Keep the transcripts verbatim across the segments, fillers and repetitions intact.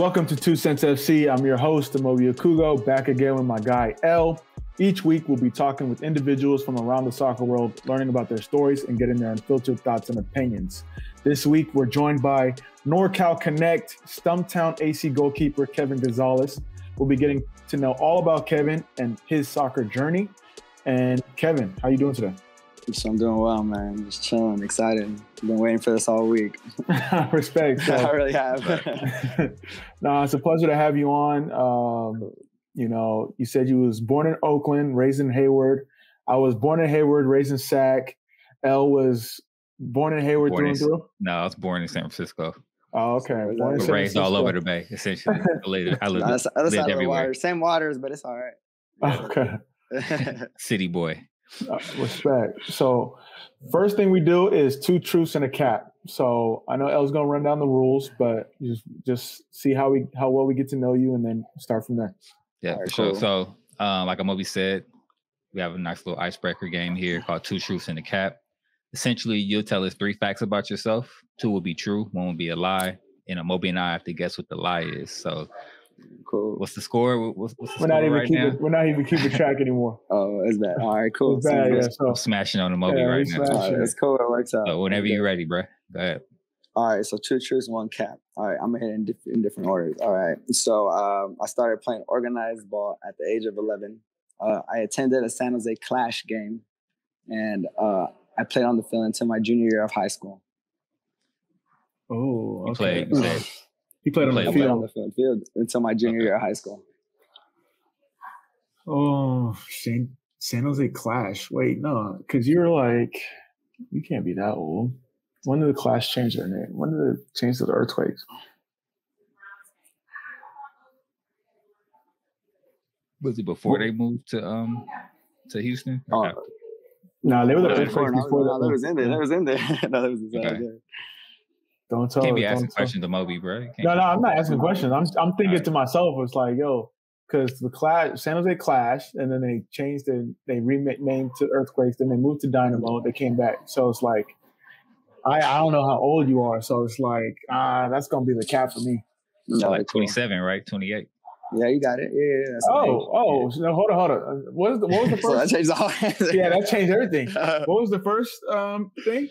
Welcome to Two Cents F C. I'm your host, Amobi Okugo, back again with my guy, El. Each week, we'll be talking with individuals from around the soccer world, learning about their stories and getting their unfiltered thoughts and opinions. This week, we're joined by NorCal Connect Stumptown A C goalkeeper Kevin Gonzalez. We'll be getting to know all about Kevin and his soccer journey. And Kevin, how you doing today? I'm doing well, man. Just chilling, excited. Been waiting for this all week. Respect. So. I really have. Nah, it's a pleasure to have you on. Um, you know, you said you was born in Oakland, raised in Hayward. I was born in Hayward, raised in Sac. Elle was born in Hayward born through in, and through? No, I was born in San Francisco. Oh, okay. Born born in San raised Francisco. All over the Bay, essentially. I lived, I lived, no, that's, that's lived everywhere. Water. Same waters, but it's all right. Yeah. Okay. City boy. Uh, respect. So first thing we do is two truths and a cap. So I know El's gonna run down the rules, but just just see how we how well we get to know you and then start from there. Yeah, right, for sure. Cool. So um like Amobi said, we have a nice little icebreaker game here called Two Truths and a Cap. Essentially, you'll tell us three facts about yourself. Two will be true, one will be a lie, and Amobi and I have to guess what the lie is. So cool. What's the score? What's, what's the we're, score not right now? It, we're not even keeping track anymore. Oh, is that? All right, cool. Bad, so yeah, so. I'm smashing on Amobi yeah, right now. Right, that's cool. It works out. So whenever okay. You're ready, bro. Go ahead. All right, so two truths, one cap. All right, I'm going to hit in, diff in different orders. All right, so um, I started playing organized ball at the age of eleven. Uh, I attended a San Jose Clash game, and uh, I played on the field until my junior year of high school. Oh, okay. You played. He played on the field. on the field until my junior okay. year of high school. Oh, San, San Jose Clash. Wait, no, because you were like, you can't be that old. When did the Clash change their name? When did it change to the Earthquakes? Was it before what? They moved to um to Houston? Oh, no, nah, they were the no, Earthquakes before. No, that was in there. That was in there. No, that was in there. Okay. Don't tell. You can't be asking questions to Moby, bro. No, no, I'm not asking questions. I'm, I'm thinking right. to myself. It's like, yo, because the Clash, San Jose Clash, and then they changed it. They renamed to Earthquakes. Then they moved to Dynamo. They came back. So it's like, I, I don't know how old you are. So it's like, ah, uh, that's gonna be the cap for me. So like twenty-seven, right? twenty-eight. Yeah, you got it. Yeah. That's oh, oh, yeah. So hold on, hold on. What is the what was the first? So that changed the whole yeah, that changed everything. Uh, what was the first um thing?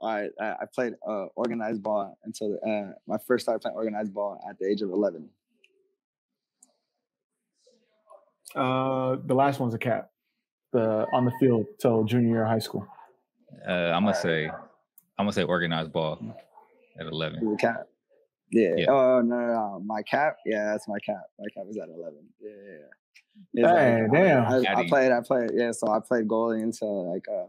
All right, I played uh, organized ball until uh, my first started playing organized ball at the age of eleven. Uh, the last one's a cap, the on the field till junior year of high school. Uh, I'm gonna say, I'm gonna say organized ball at eleven. The cap, yeah. yeah. Oh no, no, no, my cap, yeah, that's my cap. My cap is at eleven. Yeah, yeah. Hey, like, damn. I, I, I played, I played, yeah. So I played goalie until like. Uh,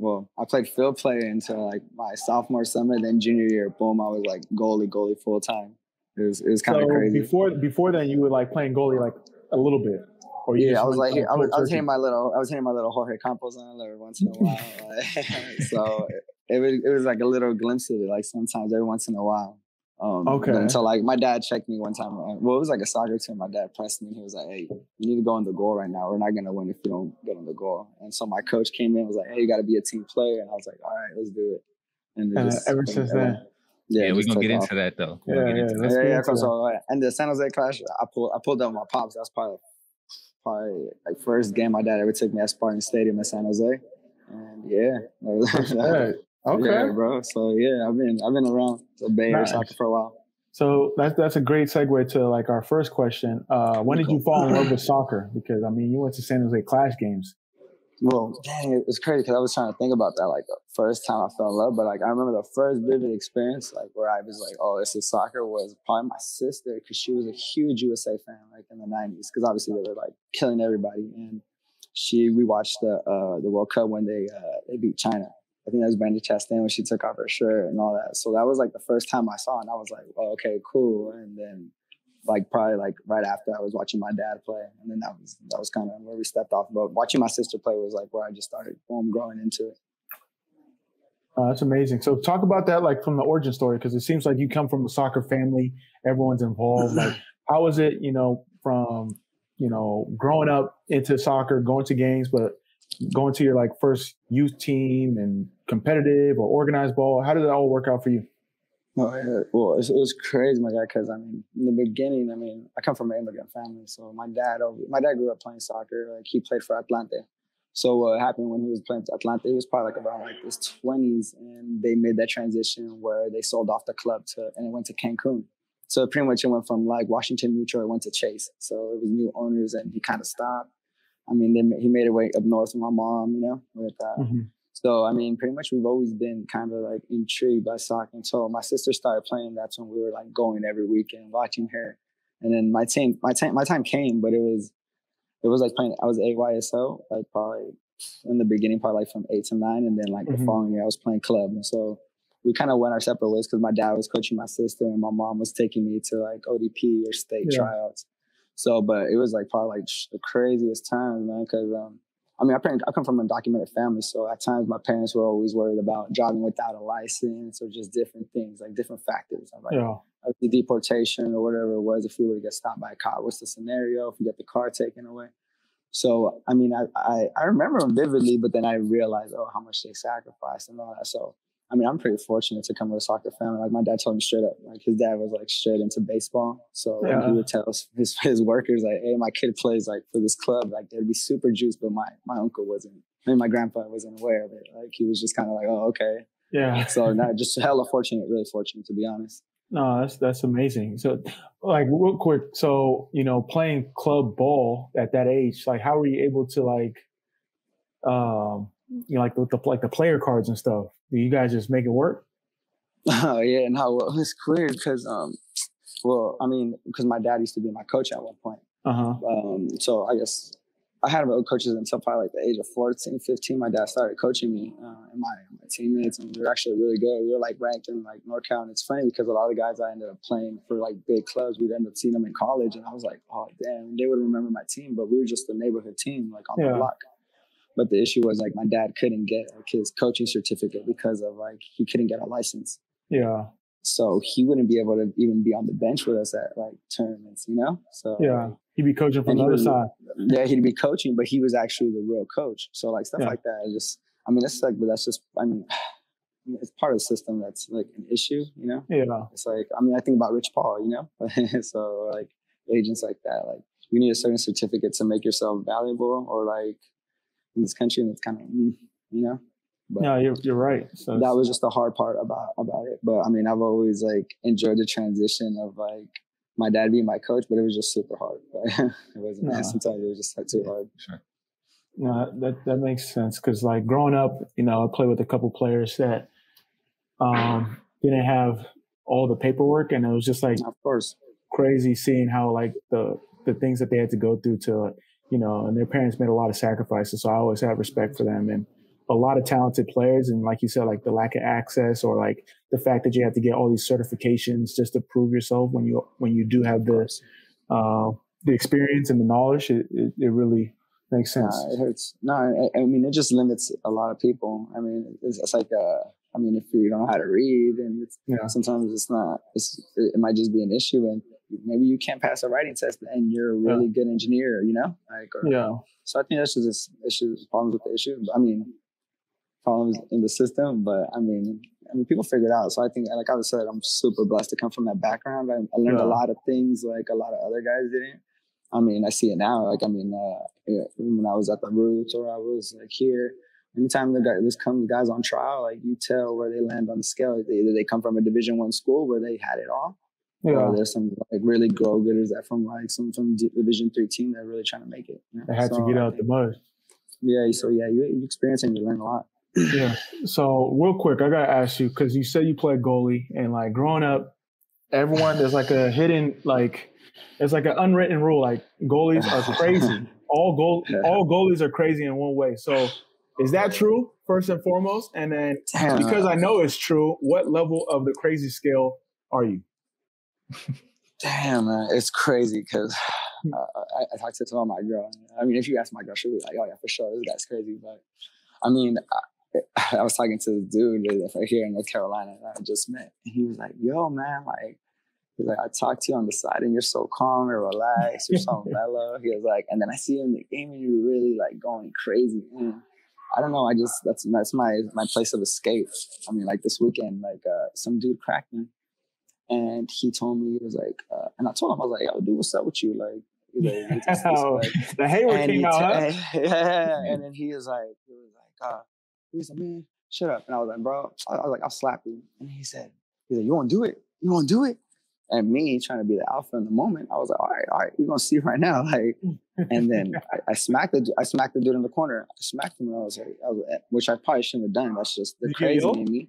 Well, I played field player until like my sophomore summer, then junior year, boom, I was like goalie, goalie full time. It was it was kind of so crazy. Before before then, you were like playing goalie like a little bit, or you yeah, I was like I was, I was hitting my little I was hitting my little Jorge Campos on every once in a while. Like, so it, it was it was like a little glimpse of it, like sometimes every once in a while. Um, okay. Until like my dad checked me one time. Well, it was like a soccer team. My dad pressed me. And he was like, "Hey, you need to go on the goal right now. We're not gonna win if you don't get on the goal." And so my coach came in and was like, "Hey, you got to be a team player." And I was like, "All right, let's do it." And it uh, just, ever since then, uh, yeah, yeah we're gonna get off. into that though. Yeah, yeah, into yeah, yeah, yeah into so, uh, and the San Jose Clash, I pulled, I pulled up my pops. That's probably, probably like first game my dad ever took me at Spartan Stadium in San Jose. And yeah, that was, right. Okay, yeah, bro. So yeah, I've been I've been around the Bay Area nice. soccer for a while. So that's that's a great segue to like our first question. Uh, when did you fall in love with soccer? Because I mean, you went to San Jose Clash games. Well, dang, it was crazy because I was trying to think about that. Like the first time I fell in love, but like I remember the first vivid experience, like where I was like, "Oh, this is soccer." Was probably my sister because she was a huge U S A fan, like in the nineties. Because obviously they were like killing everybody, and she we watched the uh, the World Cup when they uh, they beat China. I think that was Brandi Chastain when she took off her shirt and all that. So that was like the first time I saw it. And I was like, well, okay, cool. And then like probably like right after I was watching my dad play. And then that was that was kind of where we stepped off. But watching my sister play was like where I just started boom, growing into it. Uh, that's amazing. So talk about that like from the origin story, because it seems like you come from a soccer family. Everyone's involved. Like how was it, you know, from, you know, growing up into soccer, going to games, but going to your like first youth team and competitive or organized ball? How did that all work out for you? No, it, well, it was, it was crazy, my guy, because, I mean, in the beginning, I mean, I come from an immigrant family, so my dad, my dad grew up playing soccer. Like, he played for Atlante. So what happened when he was playing for Atlante, it was probably like around, like, his twenties, and they made that transition where they sold off the club to, and it went to Cancun. So pretty much it went from, like, Washington Mutual, it went to Chase. So it was new owners, and he kind of stopped. I mean, they, he made a way up north with my mom, you know, with uh, mm-hmm. So, I mean, pretty much we've always been kind of, like, intrigued by soccer. And so my sister started playing. That's when we were, like, going every weekend, watching her. And then my team, my time, my time came, but it was, it was, like, playing. I was A Y S O, like, probably in the beginning, probably, like, from eight to nine. And then, like, mm-hmm. the following year, I was playing club. And so we kind of went our separate ways because my dad was coaching my sister and my mom was taking me to, like, O D P or state yeah. tryouts. So, but it was, like, probably, like, the craziest time, man, because, um, I mean, I come from an undocumented family, so at times my parents were always worried about driving without a license or just different things, like different factors. Like, yeah. like the deportation or whatever it was, if we were to get stopped by a cop, what's the scenario? If we get the car taken away. So, I mean, I, I, I remember them vividly, but then I realized, oh, how much they sacrificed and all that. So, I mean, I'm pretty fortunate to come with a soccer family. Like, my dad told me straight up, like, his dad was, like, straight into baseball. So yeah. he would tell his his workers, like, hey, my kid plays, like, for this club. Like, they'd be super juiced, but my, my uncle wasn't. I mean, my grandpa wasn't aware of it. Like, he was just kind of like, oh, okay. Yeah. So, not just hella fortunate, really fortunate, to be honest. No, that's that's amazing. So, like, real quick, so, you know, playing club ball at that age, like, how were you able to, like, um, you know, like, with the, like, the player cards and stuff? Do you guys just make it work? Oh, yeah. No, well, it's weird because, um, well, I mean, because my dad used to be my coach at one point. Uh-huh. Um, so I guess I had my coaches until probably like the age of fourteen, fifteen. My dad started coaching me uh, and my, my teammates, and we were actually really good. We were like ranked in like NorCal. And it's funny because a lot of the guys I ended up playing for like big clubs, we'd end up seeing them in college. And I was like, oh, damn, they would remember my team, but we were just the neighborhood team, like on yeah. the block. But the issue was, like, my dad couldn't get, like, his coaching certificate because of, like, he couldn't get a license. Yeah. So he wouldn't be able to even be on the bench with us at, like, tournaments, you know? So yeah. He'd be coaching from the other side. Yeah, he'd be coaching, but he was actually the real coach. So, like, stuff yeah. like that. I just, I mean, that's, like, but that's just, I mean, it's part of the system that's, like, an issue, you know? Yeah. It's, like, I mean, I think about Rich Paul, you know? So, like, agents like that, like, you need a certain certificate to make yourself valuable or, like, in this country, and it's kind of, you know, but no, you're, you're right. So that was just the hard part about about it. But I mean, I've always like enjoyed the transition of like my dad being my coach, but it was just super hard. Right? It wasn't no. sometimes it was just like too yeah, hard. Sure. No, that that makes sense because like growing up, you know, I played with a couple players that um didn't have all the paperwork, and it was just like, of course, crazy seeing how like the the things that they had to go through to. You know, and their parents made a lot of sacrifices. So I always have respect for them and a lot of talented players. And like you said, like the lack of access or like the fact that you have to get all these certifications just to prove yourself when you, when you do have the, uh, the experience and the knowledge, it, it, it really makes sense. Uh, it hurts. No, I, I mean, it just limits a lot of people. I mean, it's, it's like, uh, I mean, if you don't know how to read and it's, yeah. sometimes it's not, it's, it might just be an issue. And maybe you can't pass a writing test and you're a really yeah. good engineer, you know? Like, or, yeah. So I think that's just issues, problems with the issue. I mean, problems in the system, but I mean, I mean, people figure it out. So I think, like I said, I'm super blessed to come from that background. I, I learned yeah. a lot of things like a lot of other guys didn't. I mean, I see it now. Like, I mean, uh, yeah, when I was at the Roots or I was like here, anytime the guy, this comes guys on trial, like you tell where they land on the scale. Either they come from a Division One school where they had it all. Yeah. Or there's some like really go getters that from like some from Division Three team that are really trying to make it. You know? They had so, to get out the mud. Yeah, so yeah, you, you experience and you learn a lot. Yeah. So real quick, I gotta ask you because you said you played goalie and like growing up, everyone there's like a hidden like it's like an unwritten rule like goalies are crazy. all goal yeah. all goalies are crazy in one way. So is that true first and foremost? And then because I know it's true, what level of the crazy scale are you? Damn, man, it's crazy because uh, I, I talked to this about my girl. I mean, if you ask my girl, she'll be like, oh, yeah, for sure, this guy's crazy. But I mean, I, I was talking to this dude right here in North Carolina that I just met. And he was like, yo, man, like, he's like, I talked to you on the side and you're so calm and relaxed. You're so mellow. He was like, and then I see you in the game and you're really like going crazy. Man. I don't know. I just, that's that's my, my place of escape. I mean, like this weekend, like uh, some dude cracked me. And he told me, he was like, uh, and I told him, I was like, yo, dude, what's up with you? Like, like it's, it's, it's like, the Hayward came out, huh? And, yeah, and then he was like, he was like, uh, he was like, man, shut up. And I was like, bro, I, I was like, I'll slap you. And he said, he's like, you won't do it. You won't do it. And me trying to be the alpha in the moment, I was like, all right, all right, you're gonna see right now. Like, and then I, I smacked the, I smacked the dude in the corner. I smacked him, and I was like, I was, which I probably shouldn't have done. That's just the crazy in me.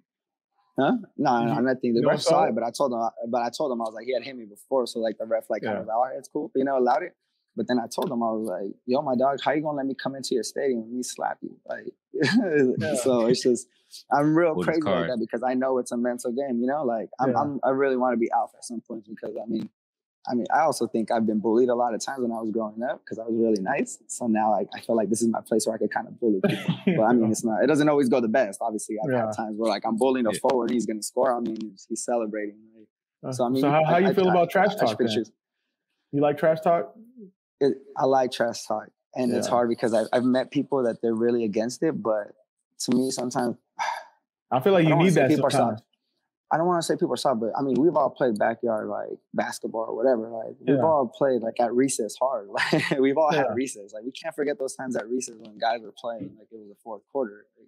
Huh? No, no, no, nothing. The no, ref saw it, but I told him, but I told him I was like, he had hit me before, so like the ref, like, yeah. I was like, all right, it's cool, but, you know, allowed it. But then I told him, I was like, yo, my dog, how you gonna let me come into your stadium and me slap you? Like, yeah. So it's just, I'm real Hold crazy like that because I know it's a mental game, you know. Like, I'm, yeah. I'm I really want to be alpha at some point because I mean, I mean, I also think I've been bullied a lot of times when I was growing up because I was really nice. So now, like, I feel like this is my place where I could kind of bully people. But I mean, it's not. It doesn't always go the best. Obviously, I've yeah. had times where like I'm bullying a forward, he's gonna score. I mean, he's celebrating. Right? So I mean, so how, how you I, feel I, about I, trash I, talk? I you like trash talk? It, I like trash talk, and yeah. it's hard because I've, I've met people that they're really against it, but to me, sometimes I feel like you need that. People sometimes. Are soft. I don't want to say people are soft, but I mean, we've all played backyard like basketball or whatever. Like yeah. we've all played like at recess hard. Like we've all yeah. had recess. Like we can't forget those times at recess when guys were playing. Like it was the fourth quarter. Like,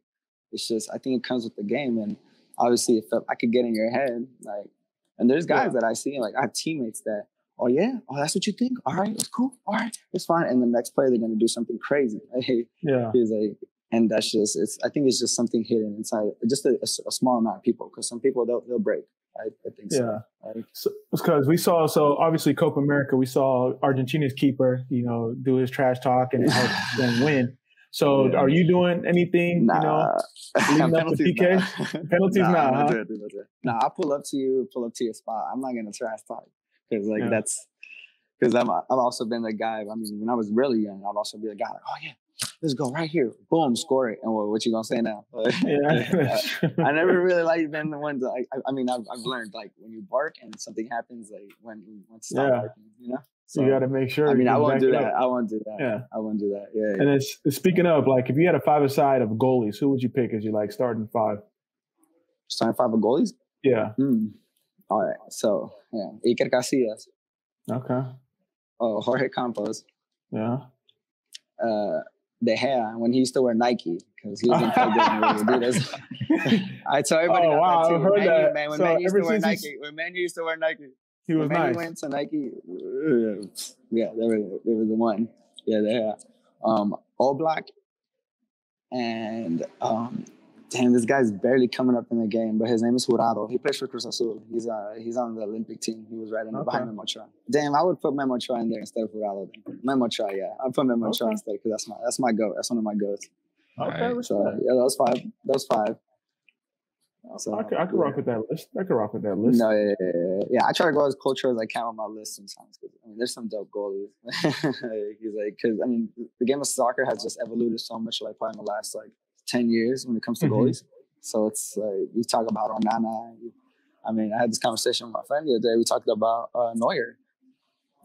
it's just I think it comes with the game, and obviously if I could get in your head, like, and there's guys yeah. that I see, like I have teammates that. Oh yeah, oh that's what you think. All right, it's cool. All right, it's fine. And the next play, they're gonna do something crazy. Like, yeah, he's like, and that's just. It's. I think it's just something hidden inside. Just a, a, a small amount of people, because some people they'll they'll break. I, I think so. Yeah, like, so, because we saw so obviously Copa America, we saw Argentina's keeper, you know, do his trash talk and help them win. So yeah. are you doing anything? Nah. You know, penalties, P K? Nah. Penalties, nah. Nah, huh? nah, I pull up to you, pull up to your spot. I'm not gonna trash talk. Cause like yeah. that's, cause I'm I've also been the guy. I mean, when I was really young, I'd also be the guy like, oh yeah, let's go right here, boom, score it. And well, what you gonna say now? Like, yeah. I, I never really like been the one to. I, I mean, I've I've learned like when you bark and something happens, like when you want to stop yeah. barking, you know. So you got to make sure. I mean, I won't do that. I won't do that. Yeah, I won't do that. Yeah. And yeah. it's speaking of like, if you had a five-a-side of goalies, who would you pick as you like starting five? Starting five of goalies? Yeah. Mm. All right, so, yeah, Iker Casillas. Okay. Oh, Jorge Campos. Yeah. Uh, De Gea, when he used to wear Nike, because he wasn't playing Adidas. I tell everybody oh, wow, that too. I heard Manny, that. Man, when so Manny used to wear Nike, he's... when Manny used to wear Nike. He was when nice. When Manny went to Nike, yeah, there was, there was the one. Yeah, De Gea. Um, Oblak, and... Um, damn, this guy's barely coming up in the game, but his name is Jurado. He plays for Cruz Azul. He's uh, he's on the Olympic team. He was right in okay. behind Memo Chai. Damn, I would put Memo Chai in there instead of Jurado. Memo Chai, yeah, I'd put Memo okay. Chai instead because that's my that's my goat. That's one of my goats. Okay, so yeah, those five, those five. So, I could, I could yeah. rock with that list. I could rock with that list. No, yeah, yeah, yeah. yeah I try to go as cultural as I can on my list sometimes. Cause, I mean, there's some dope goalies. He's like, because I mean, the game of soccer has just evolved so much. Like probably in the last like. ten years when it comes to goalies. Mm-hmm. So it's like, you talk about Onana. I mean, I had this conversation with my friend the other day. We talked about uh, Neuer.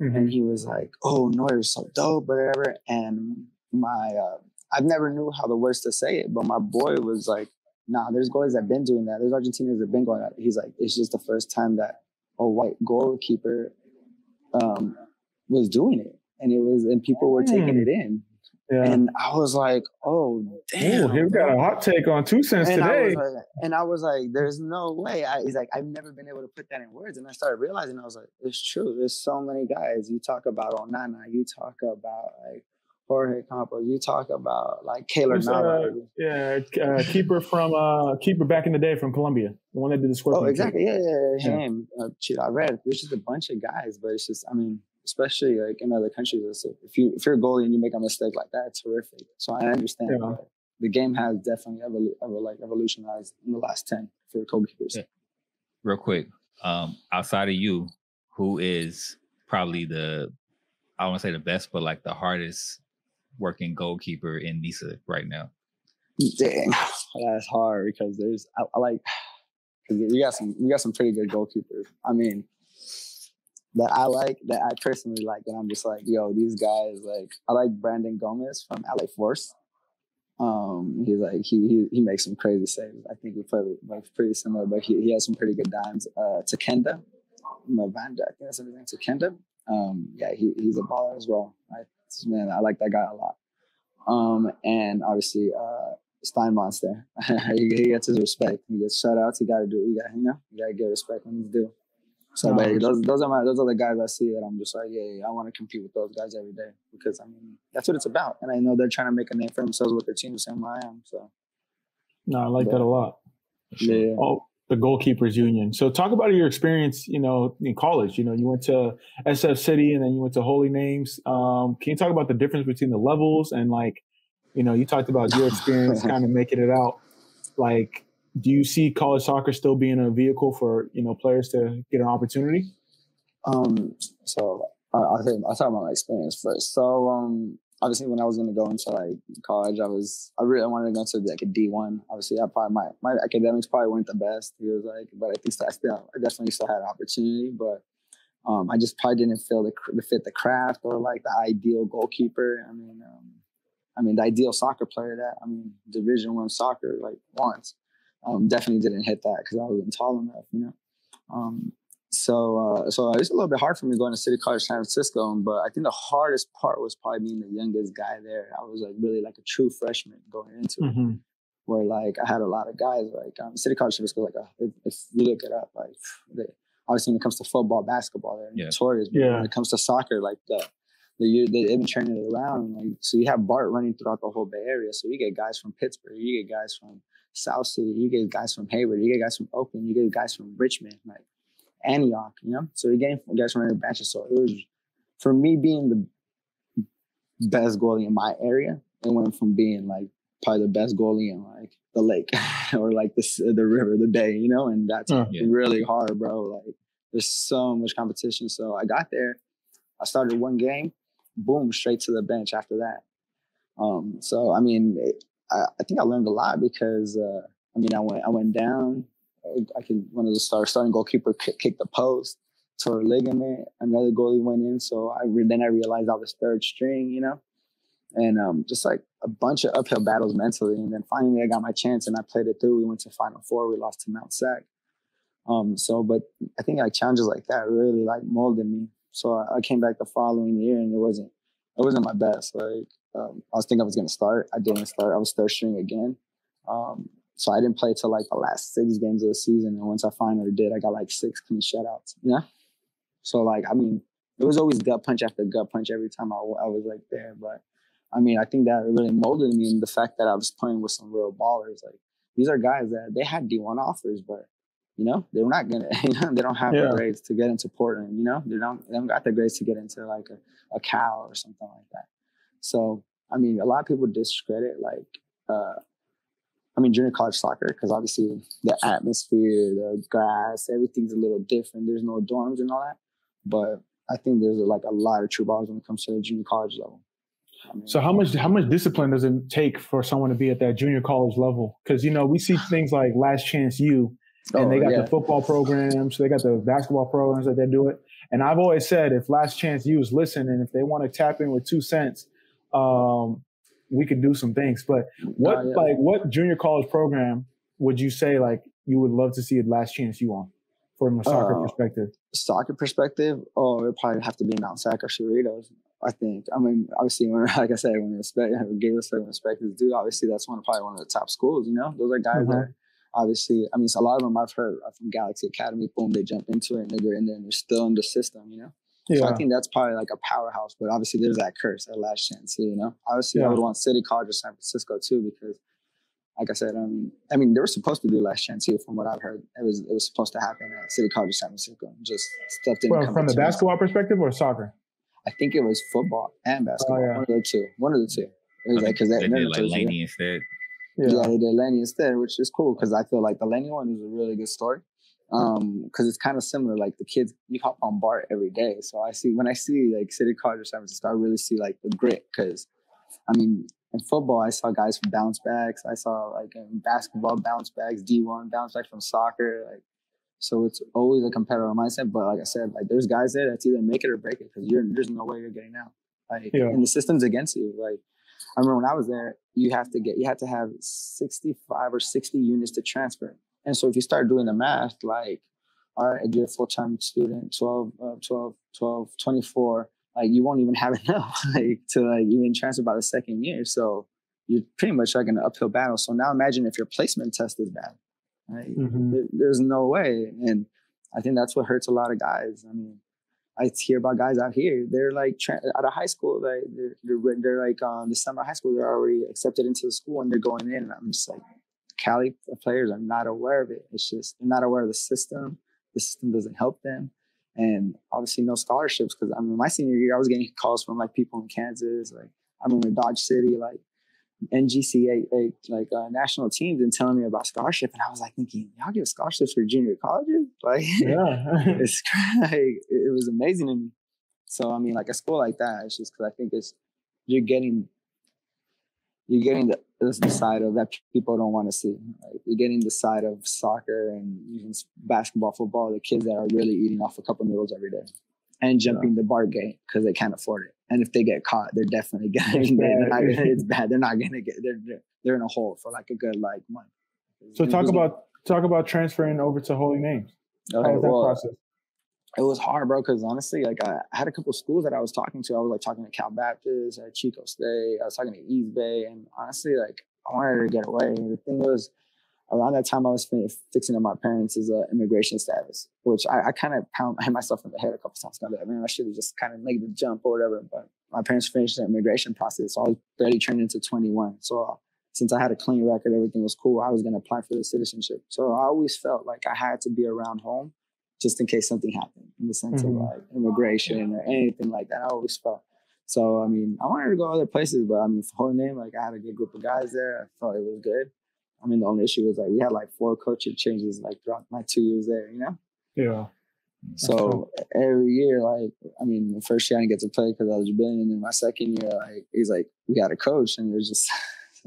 Mm-hmm. And he was like, oh, Neuer's so dope, whatever. And my, uh, I've never knew how the words to say it, but my boy was like, nah, there's goalies that have been doing that. There's Argentinians that have been going at it. He's like, it's just the first time that a white goalkeeper um, was doing it. And it was, and people were taking mm. it in. Yeah. And I was like, oh, damn. Here we got a hot take on Two Cents and today. I like, and I was like, there's no way. I, he's like, I've never been able to put that in words. And I started realizing, I was like, it's true. There's so many guys. You talk about Onana. You talk about, like, Jorge Campos. You talk about, like, Keller Nava. Uh, yeah, uh, keeper from, uh, keeper back in the day from Colombia. The one that did the score. Oh, exactly. Team. Yeah, yeah, yeah. Him. Uh, I read. There's just a bunch of guys. But it's just, I mean. Especially like in other countries, if you if you're a goalie and you make a mistake like that, it's horrific. So I understand yeah. that the game has definitely evolu- ever like evolutionized in the last ten for goalkeepers. Yeah. Real quick, um, outside of you, who is probably the I don't want to say the best, but like the hardest working goalkeeper in N I S A right now? Dang, that's hard because there's I, I like because you got some you got some pretty good goalkeepers. I mean. That I like, that I personally like, and I'm just like, yo, these guys, like, I like Brandon Gomez from L A Force. Um, he's like, he, he he makes some crazy saves. I think we play like, pretty similar, but he, he has some pretty good dimes. Uh, Takenda Mavanda, I think that's everything. Takenda, um, yeah, he, he's a baller as well. I, man, I like that guy a lot. Um, and obviously, uh, Stein Monster, he, he gets his respect. He gets shout outs. He got to do. You got you know, you got to get respect when he's due. So, um, but those those are my those are the guys I see that I'm just like, yeah, yeah I want to compete with those guys every day, because I mean that's what it's about. And I know they're trying to make a name for themselves with their team the same way I am. So, no, I like yeah. that a lot. Sure. Yeah. Oh, the goalkeepers union. So, talk about your experience. You know, in college, you know, you went to S F City and then you went to Holy Names. Um, can you talk about the difference between the levels and like, you know, you talked about your experience kind of making it out, like. Do you see college soccer still being a vehicle for, you know, players to get an opportunity? Um, so I, I think I'll talk about my experience first. So um, obviously, when I was going to go into like college, I was I really wanted to go into like a D one. Obviously, I probably my my academics probably weren't the best. He was like, but I think still, I still I definitely still had an opportunity, but um, I just probably didn't feel the, the fit the craft or like the ideal goalkeeper. I mean, um, I mean the ideal soccer player that I mean Division One soccer like wants. Um, definitely didn't hit that because I wasn't tall enough, you know. Um, so, uh, so it was a little bit hard for me going to City College San Francisco, but I think the hardest part was probably being the youngest guy there. I was like really like a true freshman going into mm-hmm. it, where like I had a lot of guys like um, City College San Francisco. Like, a, if, if you look it up, like they, obviously when it comes to football, basketball, they're yeah. notorious. But yeah. when it comes to soccer, like the The, they've been turning it around. Like, so you have BART running throughout the whole Bay Area. So you get guys from Pittsburgh, you get guys from South City, you get guys from Hayward, you get guys from Oakland, you get guys from Richmond, like Antioch, you know? So you're getting guys from every branch. So it was, for me, being the best goalie in my area, it went from being like probably the best goalie in like the lake or like the, the river, the bay, you know? And that's oh, yeah. really hard, bro. Like there's so much competition. So I got there, I started one game. Boom, straight to the bench after that. Um, so, I mean, it, I, I think I learned a lot because, uh, I mean, I went I went down. I, I can one of the start, starting goalkeeper kick, kicked the post, tore a ligament. Another goalie went in. So I re, then I realized I was third string, you know, and um, just like a bunch of uphill battles mentally. And then finally I got my chance and I played it through. We went to Final Four. We lost to Mount Sac. Um, so, but I think like challenges like that really like molded me. So I came back the following year, and it wasn't, it wasn't my best. Like um, I was thinking I was gonna start. I didn't start. I was third string again. Um, so I didn't play till like the last six games of the season. And once I finally did, I got like six clean shutouts. Yeah. So like I mean, it was always gut punch after gut punch every time I, I was like there. But I mean, I think that really molded me, and the fact that I was playing with some real ballers. Like these are guys that they had D one offers, but. You know, they're not gonna. You know, they don't have yeah. the grades to get into Portland. You know, they don't. They don't got the grades to get into like a, a Cal or something like that. So, I mean, a lot of people discredit like, uh, I mean, junior college soccer because obviously the atmosphere, the grass, everything's a little different. There's no dorms and all that. But I think there's like a lot of true balls when it comes to the junior college level. I mean, so how much how much discipline does it take for someone to be at that junior college level? Because you know we see things like Last Chance U. And oh, they got yeah. the football programs, they got the basketball programs that they do it. And I've always said, if Last Chance U is listening, if they want to tap in with two cents, um, we could do some things. But what, uh, yeah. like, what junior college program would you say, like, you would love to see at Last Chance U on, from a soccer uh, perspective? Soccer perspective, oh, it would probably have to be Mount Sac or Jurado, I think. I mean, obviously, when, like I said, when respect, give respect, respect is due. Obviously, that's one probably one of the top schools. You know, those are guys mm-hmm. that. Obviously, I mean, so a lot of them I've heard are from Galaxy Academy. Boom, they jump into it and they're in there and they're still in the system, you know? Yeah. So I think that's probably like a powerhouse, but obviously there's that curse at Last Chance, you know? Obviously, yeah. I would want City College or San Francisco too because, like I said, um, I mean, they were supposed to do Last Chance here from what I've heard. It was it was supposed to happen at City College or San Francisco. Just stuff didn't well, come from the basketball perspective or soccer? I think it was football and basketball. Oh, yeah. One of the two. One of the two. It was like, because they, they did like Laney instead. Yeah. yeah, they did Lenny instead, which is cool because I feel like the Lenny one is a really good story because um, it's kind of similar. Like the kids, you hop on BART every day. So I see when I see like City College or San Francisco, I really see like the grit because, I mean, in football, I saw guys from bounce backs. I saw like in basketball bounce backs, D one bounce back from soccer. Like so it's always a competitive mindset. But like I said, like there's guys there that's either make it or break it because you're there's no way you're getting out. Like yeah. and the system's against you. Like I remember when I was there, you have to get, you have to have sixty-five or sixty units to transfer. And so if you start doing the math, like, are if you're a full-time student, twelve, uh, twelve, twelve, twenty-four, like you won't even have enough like to like even transfer by the second year. So you're pretty much like an uphill battle. So now imagine if your placement test is bad, right? Mm-hmm. there, there's no way. And I think that's what hurts a lot of guys. I mean, I hear about guys out here. They're like tra- out of high school, like they're, they're, they're like um, the summer high school, they're already accepted into the school and they're going in. And I'm just like, Cali players are not aware of it. It's just they're not aware of the system. The system doesn't help them. And obviously no scholarships, because I mean, my senior year, I was getting calls from like people in Kansas, like I'm in Dodge City, like N G C A A, like uh, national teams, and telling me about scholarship. And I was like thinking, y'all give scholarships for junior colleges? Like, yeah. it's like, it was amazing to me. So, I mean, like a school like that, it's just because I think it's, you're getting, you're getting the, the side of that people don't want to see. Like, you're getting the side of soccer and even basketball, football, the kids that are really eating off a couple noodles every day and jumping yeah. the bar gate because they can't afford it. And if they get caught, they're definitely getting, they're not, it's bad. They're not going to get, they're, they're in a hole for like a good, like month. So and talk about, talk about transferring over to Holy Names. How was that well, process? It was hard, bro. Cause honestly, like I had a couple of schools that I was talking to. I was like talking to Cal Baptist, at Chico State. I was talking to East Bay. And honestly, like I wanted to get away. And the thing was, around that time I was fixing up my parents' uh, immigration status, which I, I kind of pound myself in the head a couple times. I mean, I should have just kind of made the jump or whatever, but my parents finished the immigration process. So I was barely turned into twenty-one. So uh, since I had a clean record, everything was cool. I was going to apply for the citizenship. So I always felt like I had to be around home just in case something happened in the sense mm-hmm. of like immigration or anything like that. I always felt. So, I mean, I wanted to go other places, but I mean, for Holy Name, like I had a good group of guys there. I thought it was good. I mean, the only issue was like we had like four coaching changes like throughout my two years there, you know? Yeah. So cool. Every year, like, I mean, the first year I didn't get to play because I was a billion. And then my second year, like, he's like, we got a coach. And there's just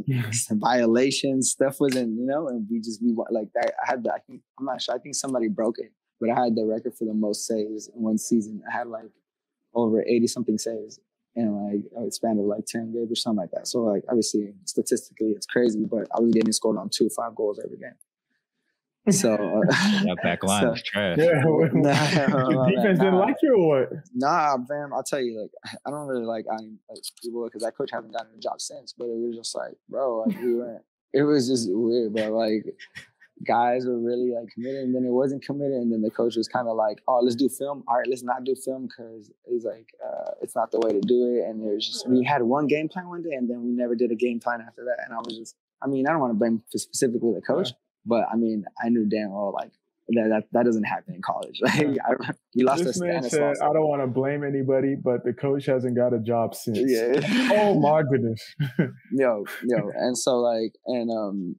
yeah. violations, stuff wasn't, you know? And we just, we like that. I had, the, I think, I'm not sure. I think somebody broke it, but I had the record for the most saves in one season. I had like over eighty something saves and like a span of like ten games or something like that. So like obviously statistically it's crazy, but I was getting scored on two five goals every game. So uh, that back line so, was trash. Yeah, nah, defense nah, didn't like you or what? Nah, man, I'll tell you, like I don't really like I like people because that coach hasn't gotten a job since. But it was just like, bro, like we went. It was just weird, bro. Like. Guys were really like committed, and then it wasn't committed, and then the coach was kind of like, "Oh, let's do film. All right, let's not do film because it's like uh, it's not the way to do it." And there's just we had one game plan one day, and then we never did a game plan after that. And I was just, I mean, I don't want to blame specifically the coach, yeah. but I mean, I knew damn well like that that, that doesn't happen in college. Like I, we lost. This man said, "I don't want to blame anybody, but the coach hasn't got a job since." Yeah. Oh my goodness. yo, yo, and so like, and um.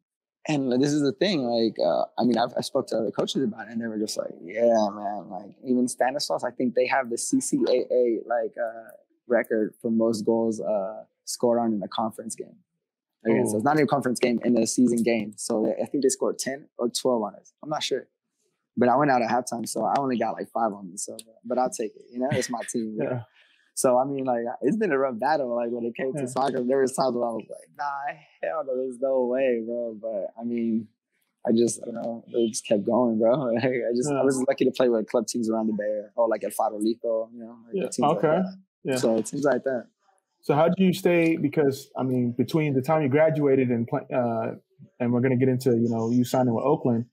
And this is the thing, like, uh, I mean, I've, I spoke to other coaches about it, and they were just like, yeah, man, like, even Stanislaus, I think they have the C C A A, like, uh, record for most goals uh, scored on in a conference game. Again, so it's not even a conference game, in a season game. So I think they scored ten or twelve on us. I'm not sure. But I went out at halftime, so I only got, like, five on me. So, but I'll take it, you know? It's my team. Yeah. Right? So, I mean, like, it's been a rough battle, like, when it came to yeah. soccer. There was times where I was like, nah, hell no, there's no way, bro. But, I mean, I just, you know, it just kept going, bro. Like, I just, yeah. I was lucky to play with club teams around the Bay Area, or, like, El Farolito, you know, like yeah. teams okay. like that. Yeah. So, it seems like that. So, how do you stay? Because, I mean, between the time you graduated and, uh, and we're going to get into, you know, you signing with Oakland,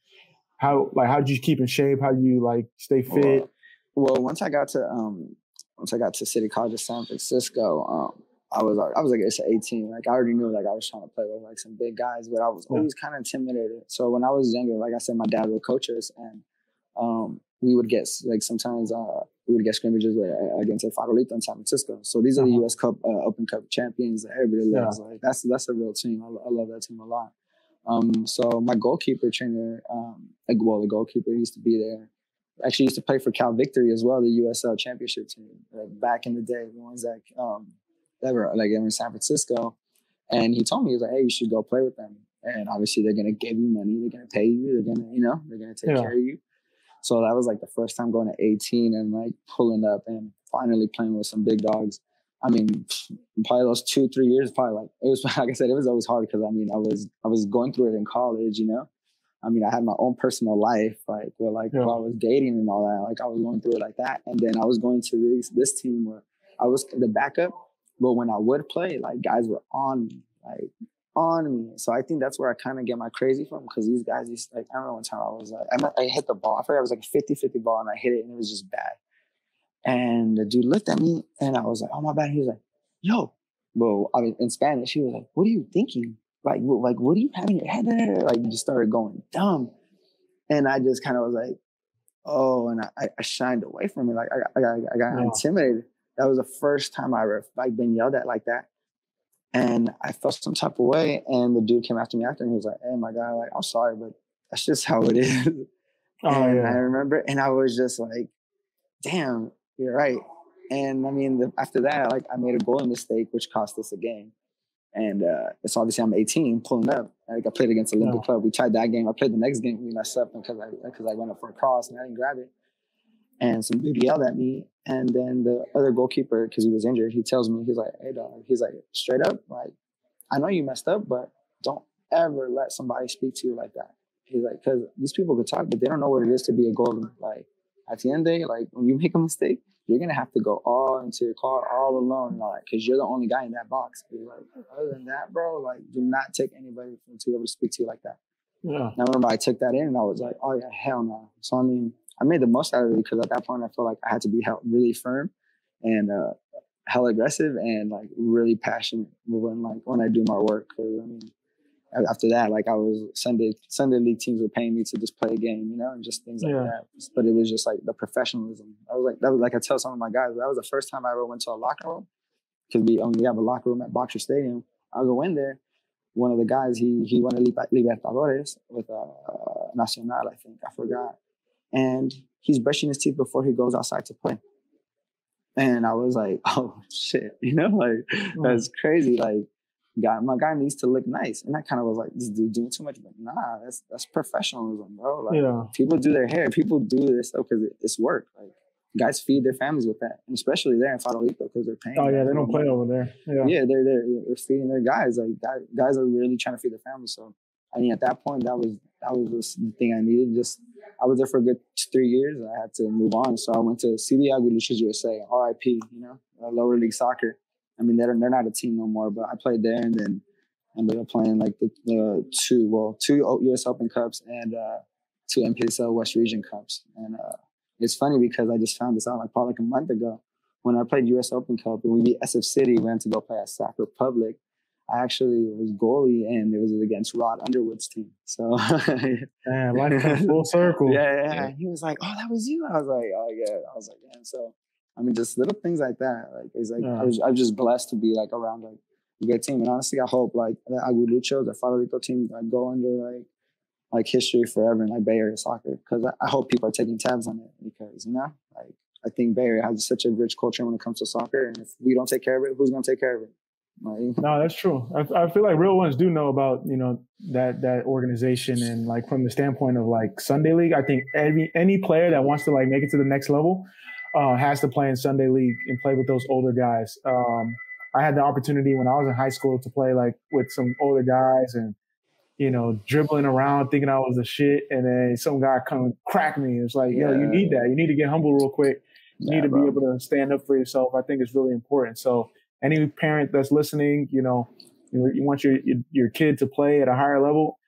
how, like, how did you keep in shape? How do you, like, stay fit? Well, well once I got to, um, Once I got to City College of San Francisco, um, I was I was like it's eighteen. Like I already knew like I was trying to play with like some big guys, but I was always kind of intimidated. So when I was younger, like I said, my dad would coach us, and um, we would get like sometimes uh, we would get scrimmages with, uh, against El Farolito in San Francisco. So these are the U S Cup uh, Open Cup champions that everybody loves. Yeah. Like that's that's a real team. I, I love that team a lot. Um, so my goalkeeper trainer, um, like well, the goalkeeper used to be there. Actually used to play for Cal Victory as well, the U S L championship team like back in the day, the ones that um that were like in San Francisco. And he told me, he was like, hey, you should go play with them. And obviously they're gonna give you money, they're gonna pay you, they're gonna, you know, they're gonna take yeah. care of you. So that was like the first time going to eighteen and like pulling up and finally playing with some big dogs. I mean, probably those two, three years, probably like it was like I said, it was always hard because I mean I was I was going through it in college, you know. I mean, I had my own personal life, like where like yeah. while I was dating and all that, like I was going through it like that. And then I was going to this this team where I was the backup, but when I would play, like guys were on me, like on me. So I think that's where I kind of get my crazy from, because these guys used to, like, I remember one time I was like, I hit the ball. I forgot it was like a fifty fifty ball and I hit it and it was just bad. And the dude looked at me and I was like, oh my bad. He was like, yo, bro, I mean, in Spanish, he was like, what are you thinking? Like, like, what do you have in your head there? Like, just started going dumb. And I just kind of was like, oh, and I, I shined away from it. Like, I, I, I got yeah. intimidated. That was the first time I ever, like, been yelled at like that. And I felt some type of way. And the dude came after me after, and he was like, hey, my guy, like, I'm sorry, but that's just how it is. Oh, and yeah. I remember, and I was just like, damn, you're right. And, I mean, the, after that, like, I made a goalie mistake, which cost us a game. And uh, it's obviously I'm eighteen, pulling up. Like, I played against Olympic yeah. Club. We tried that game. I played the next game. We messed up because I, because I went up for a cross and I didn't grab it. And some dude yelled at me. And then the other goalkeeper, because he was injured, he tells me, he's like, hey, dog. He's like, straight up, like, I know you messed up, but don't ever let somebody speak to you like that. He's like, because these people could talk, but they don't know what it is to be a goalie. Like, at the end of the day, like, when you make a mistake, you're going to have to go all into your car all alone, like, because you're the only guy in that box. Like, other than that, bro, like, do not take anybody from to be able to speak to you like that. Yeah. And I remember I took that in and I was like, oh, yeah, hell no. So, I mean, I made the most out of it because at that point I felt like I had to be really firm and uh, hella aggressive and, like, really passionate when, like, when I do my work. Because, I mean, after that, like, I was Sunday Sunday league teams were paying me to just play a game, you know, and just things like yeah. that. But it was just like the professionalism. I was like, that was like I tell some of my guys, that was the first time I ever went to a locker room, because we only have a locker room at Boxer Stadium. I'll go in there. One of the guys, he he won a Libertadores with uh, Nacional, I think, I forgot, and he's brushing his teeth before he goes outside to play. And I was like, oh shit, you know, like mm-hmm. that's crazy, like. God, my guy needs to look nice. And I kind of was like, this dude doing too much. But nah, that's that's professionalism, bro. Like, yeah. people do their hair. People do this stuff because it, it's work. Like, guys feed their families with that. And especially there in Farolito, because they're paying. Oh, yeah, they don't play over there. Yeah, yeah they're, they're, they're feeding their guys. Like, guys, guys are really trying to feed their families. So, I mean, at that point, that was that was just the thing I needed. Just I was there for a good three years. I had to move on. So I went to C B Aguiluchas U S A, R I P, you know, uh, lower league soccer. I mean, they're, they're not a team no more, but I played there and then ended up playing like the, the two, well, two U S Open Cups and uh, two N P S L West Region Cups. And uh, it's funny because I just found this out like probably like a month ago when I played U S Open Cup and we beat S F City, we had to go play at Sac Republic. I actually was goalie and it was against Rod Underwood's team. So, damn, life comes full circle. Yeah, yeah, yeah. He was like, oh, that was you. I was like, oh, yeah. I was like, damn, so. I mean, just little things like that. Like, it's like yeah. I was, I was just blessed to be like around like a good team. And honestly, I hope like the Aguiluchos, the Farolito team, like go under like like history forever in like Bay Area soccer, because I, I hope people are taking tabs on it, because you know, like I think Bay Area has such a rich culture when it comes to soccer, and if we don't take care of it, who's gonna take care of it? Like, no, that's true. I, I feel like real ones do know about, you know, that that organization, and like from the standpoint of like Sunday League, I think every any player that wants to like make it to the next level. Uh, has to play in Sunday League and play with those older guys. Um, I had the opportunity when I was in high school to play like with some older guys and, you know, dribbling around thinking I was the shit. And then some guy come and crack me. It's like, yeah. yo, you need that. You need to get humble real quick. You yeah, need to bro. be able to stand up for yourself. I think it's really important. So any parent that's listening, you know, you, you want your, your your kid to play at a higher level,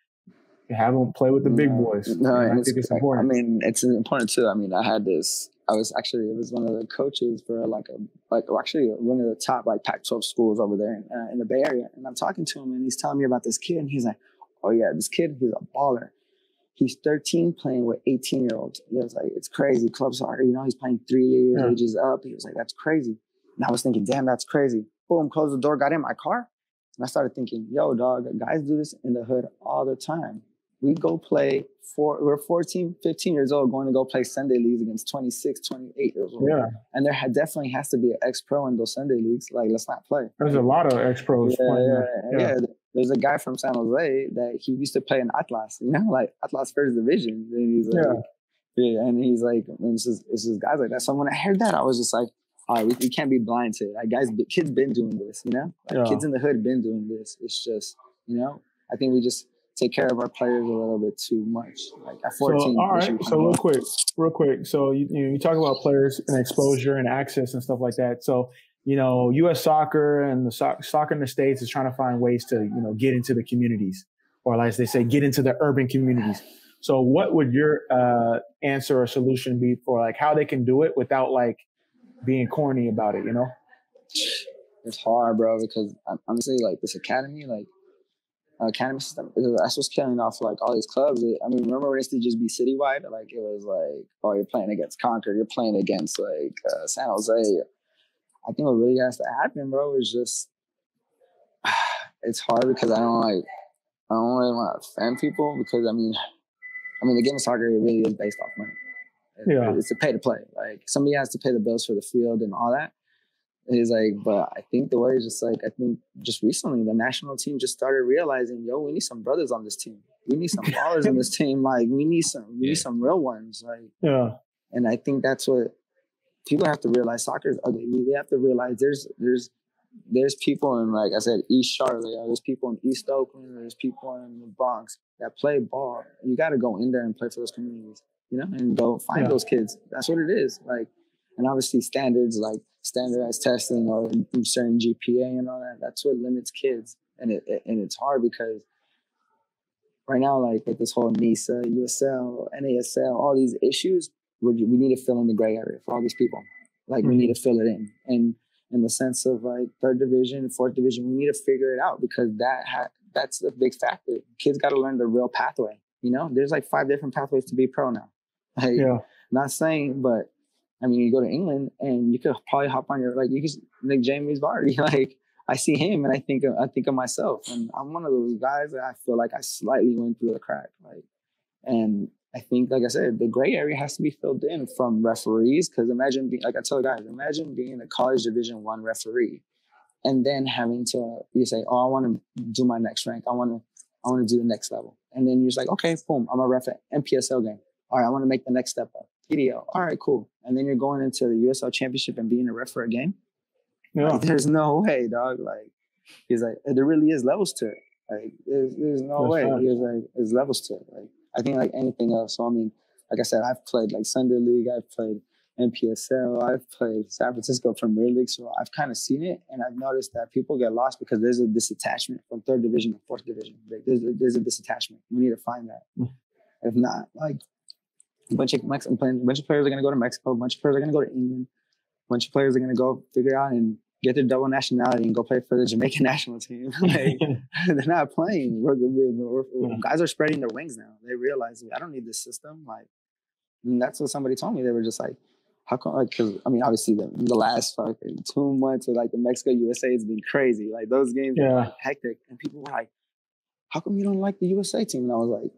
have them play with the big boys. No, no, I think it's, it's important. I mean, it's important too. I mean, I had this. I was actually, it was one of the coaches for like a, like well, actually one of the top like Pac twelve schools over there in, uh, in the Bay Area. And I'm talking to him and he's telling me about this kid. And he's like, oh yeah, this kid, he's a baller. He's thirteen playing with eighteen year olds. He was like, it's crazy. Club soccer, you know, he's playing three years yeah. ages up. He was like, that's crazy. And I was thinking, damn, that's crazy. Boom, closed the door, got in my car. And I started thinking, yo dog, guys do this in the hood all the time. We go play, four, we're fourteen, fifteen years old, going to go play Sunday leagues against twenty-six, twenty-eight years old. Yeah. And there had, definitely has to be an ex-pro in those Sunday leagues. Like, let's not play. There's a lot of ex-pros. Yeah, yeah, yeah. yeah, there's a guy from San Jose that he used to play in Atlas, you know, like Atlas First Division. And he's like, yeah. yeah and he's like, and it's just, it's just guys like that. So when I heard that, I was just like, all right, we, we can't be blind to it. Like, guys, kids been doing this, you know? Like, yeah. Kids in the hood been doing this. It's just, you know, I think we just... take care of our players a little bit too much. Like at fourteen. So, all right. So real quick, real quick. So you, you know, you talk about players and exposure and access and stuff like that. So, you know, U S soccer and the so soccer in the States is trying to find ways to, you know, get into the communities, or as they say, get into the urban communities. So what would your uh, answer or solution be for like how they can do it without like being corny about it, you know? It's hard, bro, because honestly, like this academy, like uh, academy system, that's what's killing off like all these clubs. It, I mean, remember when it used to just be citywide? Like it was like, oh, you're playing against Concord, you're playing against like uh, San Jose. I think what really has to happen, bro, is just it's hard because I don't like I don't really want to offend people because I mean. I mean, the game of soccer really is based off money. It, yeah. It's a pay to play. Like somebody has to pay the bills for the field and all that. It's like, but I think the way is just like I think just recently the national team just started realizing, yo, we need some brothers on this team. We need some ballers on this team. Like we need some, we need some real ones. Like, yeah. And I think that's what people have to realize. Soccer is ugly. They have to realize there's there's there's people in, like I said, East Charlotte, there's people in East Oakland, there's people in the Bronx that play ball. You got to go in there and play for those communities, you know, and go find yeah. those kids. That's what it is. Like, and obviously standards, like standardized testing or certain G P A and all that, that's what limits kids. And it, it and it's hard because right now, like with this whole NISA, U S L, N A S L, all these issues, we we need to fill in the gray area for all these people. Like mm-hmm. we need to fill it in. And in the sense of like third division, fourth division, we need to figure it out because that ha that's the big factor. Kids got to learn the real pathway. You know, there's like five different pathways to be pro now. Like, yeah. Not saying, but I mean, you go to England and you could probably hop on your, like you could, like Jamie's Vardy, like I see him and I think, of, I think of myself and I'm one of those guys that I feel like I slightly went through the crack. Like, and I think, like I said, the gray area has to be filled in from referees. Because imagine, being, like I tell guys, imagine being a college Division One referee, and then having to you say, "Oh, I want to do my next rank. I want to, I want to do the next level." And then you're just like, "Okay, boom, I'm a ref at N P S L game. All right, I want to make the next step up. P D L. All right, cool." And then you're going into the U S L Championship and being a ref for a game. No, like, there's no way, dog. Like he's like, there really is levels to it. Like there's, there's no That's way. Fun. He's like, there's levels to it. Like. I think like anything else. So, I mean, like I said, I've played like Sunday League. I've played N P S L. I've played San Francisco Premier League. So I've kind of seen it. And I've noticed that people get lost because there's a disattachment from third division to fourth division. Like, there's, a, there's a disattachment. We need to find that. Mm. If not, like a bunch of, Mex playing, a bunch of players are going to go to Mexico. A bunch of players are going to go to England. A bunch of players are going to go figure out and get their double nationality and go play for the Jamaican national team. Like, they're not playing. We're, we're, we're, yeah. Guys are spreading their wings now. They realize, I don't need this system. Like, and that's what somebody told me. They were just like, how come? Like, cause I mean, obviously the, the last fucking two months of like the Mexico U S A has been crazy. Like those games yeah. were like, hectic. And people were like, how come you don't like the U S A team? And I was like,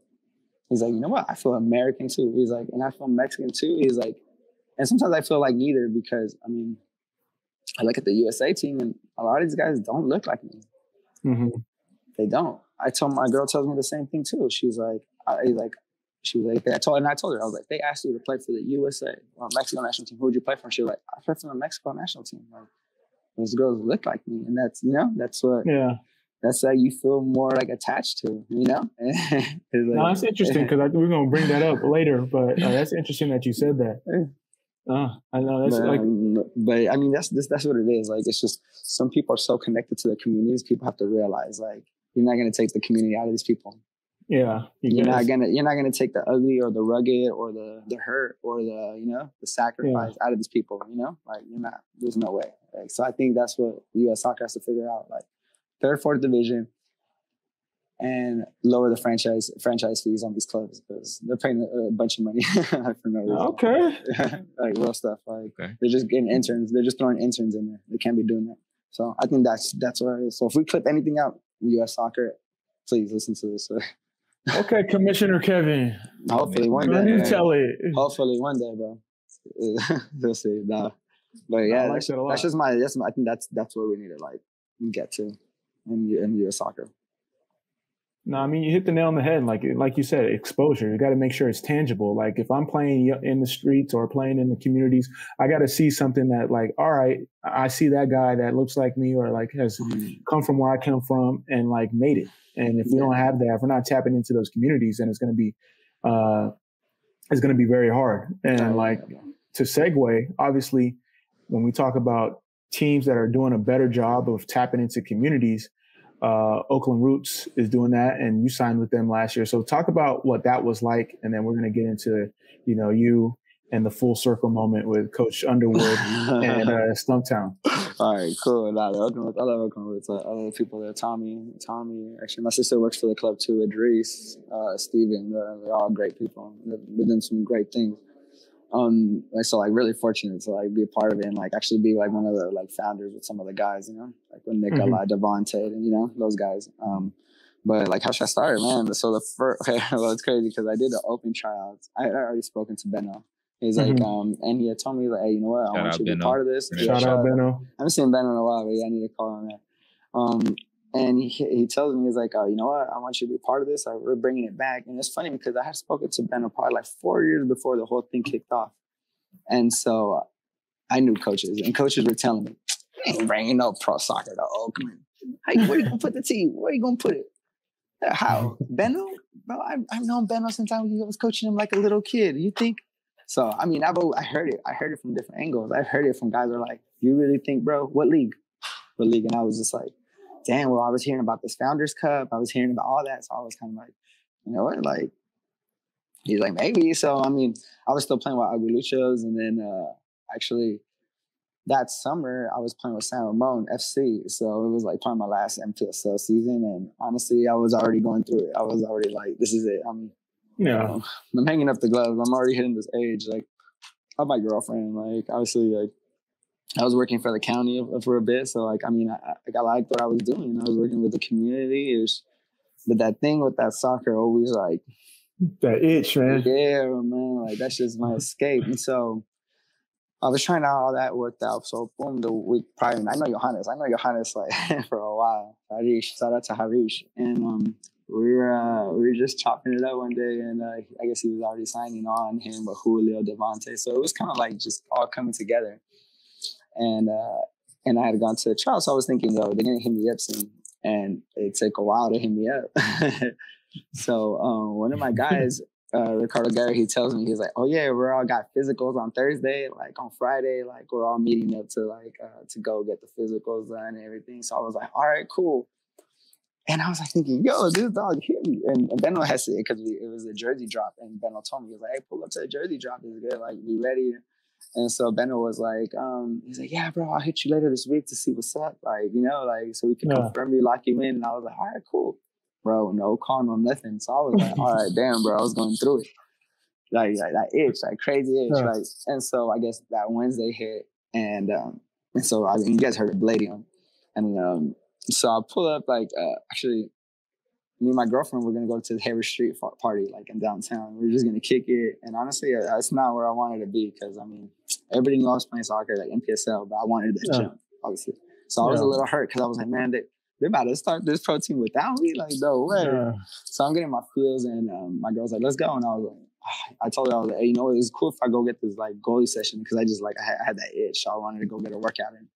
he's like, you know what? I feel American too. He's like, and I feel Mexican too. He's like, and sometimes I feel like neither because I mean, I look at the U S A team and a lot of these guys don't look like me. Mm-hmm. They don't. I told my girl tells me the same thing too. She's like, I like, she was like, I told and I told her I was like, they asked you to play for the U S A or Mexico national team. Who would you play for? And she was like, I played for the Mexico national team. Like those girls look like me, and that's you know that's what yeah that's how you feel more like attached to you know. Like, no, that's interesting because we're gonna bring that up later, but uh, that's interesting that you said that. Yeah. Oh, I know that's but, like, um, but I mean that's this that's what it is. Like it's just some people are so connected to their communities. People have to realize like you're not gonna take the community out of these people. Yeah, you you're guys. not gonna you're not gonna take the ugly or the rugged or the the hurt or the you know the sacrifice yeah. out of these people. You know, like you're not. There's no way. Like, so I think that's what U S soccer has to figure out. Like third, fourth division. And lower the franchise franchise fees on these clubs because they're paying a bunch of money for no reason. Okay, like real stuff. Like okay. They're just getting interns. They're just throwing interns in there. They can't be doing that. So I think that's that's where it is. So if we clip anything out, U S soccer, please listen to this. Okay, Commissioner Kevin. Hopefully one day. Let me tell it. Hopefully one day, bro. We'll see. Nah. But yeah, like that's, that that's just my. That's my, I think that's that's where we need to like get to in in U S soccer. No, I mean, you hit the nail on the head. Like, like you said, exposure. You got to make sure it's tangible. Like, if I'm playing in the streets or playing in the communities, I got to see something that, like, all right, I see that guy that looks like me or like has come from where I come from and like made it. And if we don't have that, if we're not tapping into those communities, then it's going to be, uh, it's going to be very hard. And like to segue, obviously, when we talk about teams that are doing a better job of tapping into communities. Uh, Oakland Roots is doing that, and you signed with them last year. So talk about what that was like, and then we're going to get into, you know, you and the full circle moment with Coach Underwood and uh, Stumptown. All right, cool. I love Oakland Roots. I love people there. Tommy, Tommy. Actually, my sister works for the club too. Idris, uh, Steven. They're, they're all great people. They've, they've done some great things. Um, so like really fortunate to like be a part of it and like actually be like one of the like founders with some of the guys, you know, like with Nicola, mm-hmm. Devante, and you know, those guys. Um, but like how should I start, man? So the first, okay, well, it's crazy because I did the open tryouts. I had already spoken to Benno. He's mm-hmm. like, um, and he had told me like, hey, you know what, I shout want you to Benno. Be part of this. Yeah, shout, shout out, out Benno. I haven't seen Benno in a while, but yeah, I need to call him that. Um, and he he tells me, he's like, oh, you know what? I want you to be part of this. Like, we're bringing it back. And it's funny because I had spoken to Benno probably like four years before the whole thing kicked off. And so uh, I knew coaches. And coaches were telling me, you ain't bringing no pro soccer to Oakland. How, where you going to put the team? Where you going to put it? How? Benno? Bro, I, I've known Benno since I was coaching him like a little kid. You think? So, I mean, I've always, I heard it. I heard it from different angles. I've heard it from guys that are like, you really think, bro? What league? What league? And I was just like, damn, well, I was hearing about this Founders Cup. I was hearing about all that. So I was kind of like, you know what? Like, he's like, maybe. So, I mean, I was still playing with Aguiluchos. And then uh, actually that summer, I was playing with San Ramon F C. So it was like probably my last N P S L season. And honestly, I was already going through it. I was already like, this is it. I'm, yeah. you know, I'm hanging up the gloves. I'm already hitting this age. Like, I'm my girlfriend. Like, obviously, like, I was working for the county for a bit. So, like, I mean, I, I liked what I was doing. I was working with the community. It was, but that thing with that soccer always, like... That itch, man. Yeah, man. Like, that's just my escape. And so, I was trying to all that worked out. So, boom, the week prior. I know Johannes. I know Johannes, like, for a while. Harish. Shout out to Harish. And um, we were uh, we were just chopping it up one day. And uh, I guess he was already signing on, him, with Julio, Devante. So, it was kind of, like, just all coming together. And uh, and I had gone to the trial, so I was thinking, yo, they're gonna hit me up soon, and it took a while to hit me up. So um, one of my guys, uh, Ricardo Guerra, he tells me, he's like, oh yeah, we're all got physicals on Thursday, like on Friday, like we're all meeting up to like uh, to go get the physicals done and everything. So I was like, all right, cool. And I was like thinking, yo, this dog hit me. And, and Benno has to, because it was a jersey drop, and Benno told me, he was like, hey, pull up to the jersey drop, it's good, like be ready. And so Benno was like, um, he's like, yeah, bro, I'll hit you later this week to see what's up. Like, you know, like, so we can yeah. confirm you, lock you in. And I was like, all right, cool. Bro, no call, no nothing. So I was like, all right, damn, bro, I was going through it. Like, like that itch, like crazy itch. Yeah. Like, and so I guess that Wednesday hit. And um, and so I mean, you guys heard of Bladium. And um, so I pull up, like, uh, actually, me and my girlfriend were going to go to the Harris Street party, like in downtown. We were just going to kick it. And honestly, that's not where I wanted to be because, I mean, everybody knew I was playing soccer, like N P S L, but I wanted that jump, yeah. obviously. So yeah. I was a little hurt because I was like, man, they, they're about to start this pro team without me? Like, no way. Yeah. So I'm getting my feels, and um, my girl's like, let's go. And I was like, oh. I told her, I was like, hey, you know what? It's cool if I go get this, like, goalie session because I just, like, I had, I had that itch. So I wanted to go get a workout in.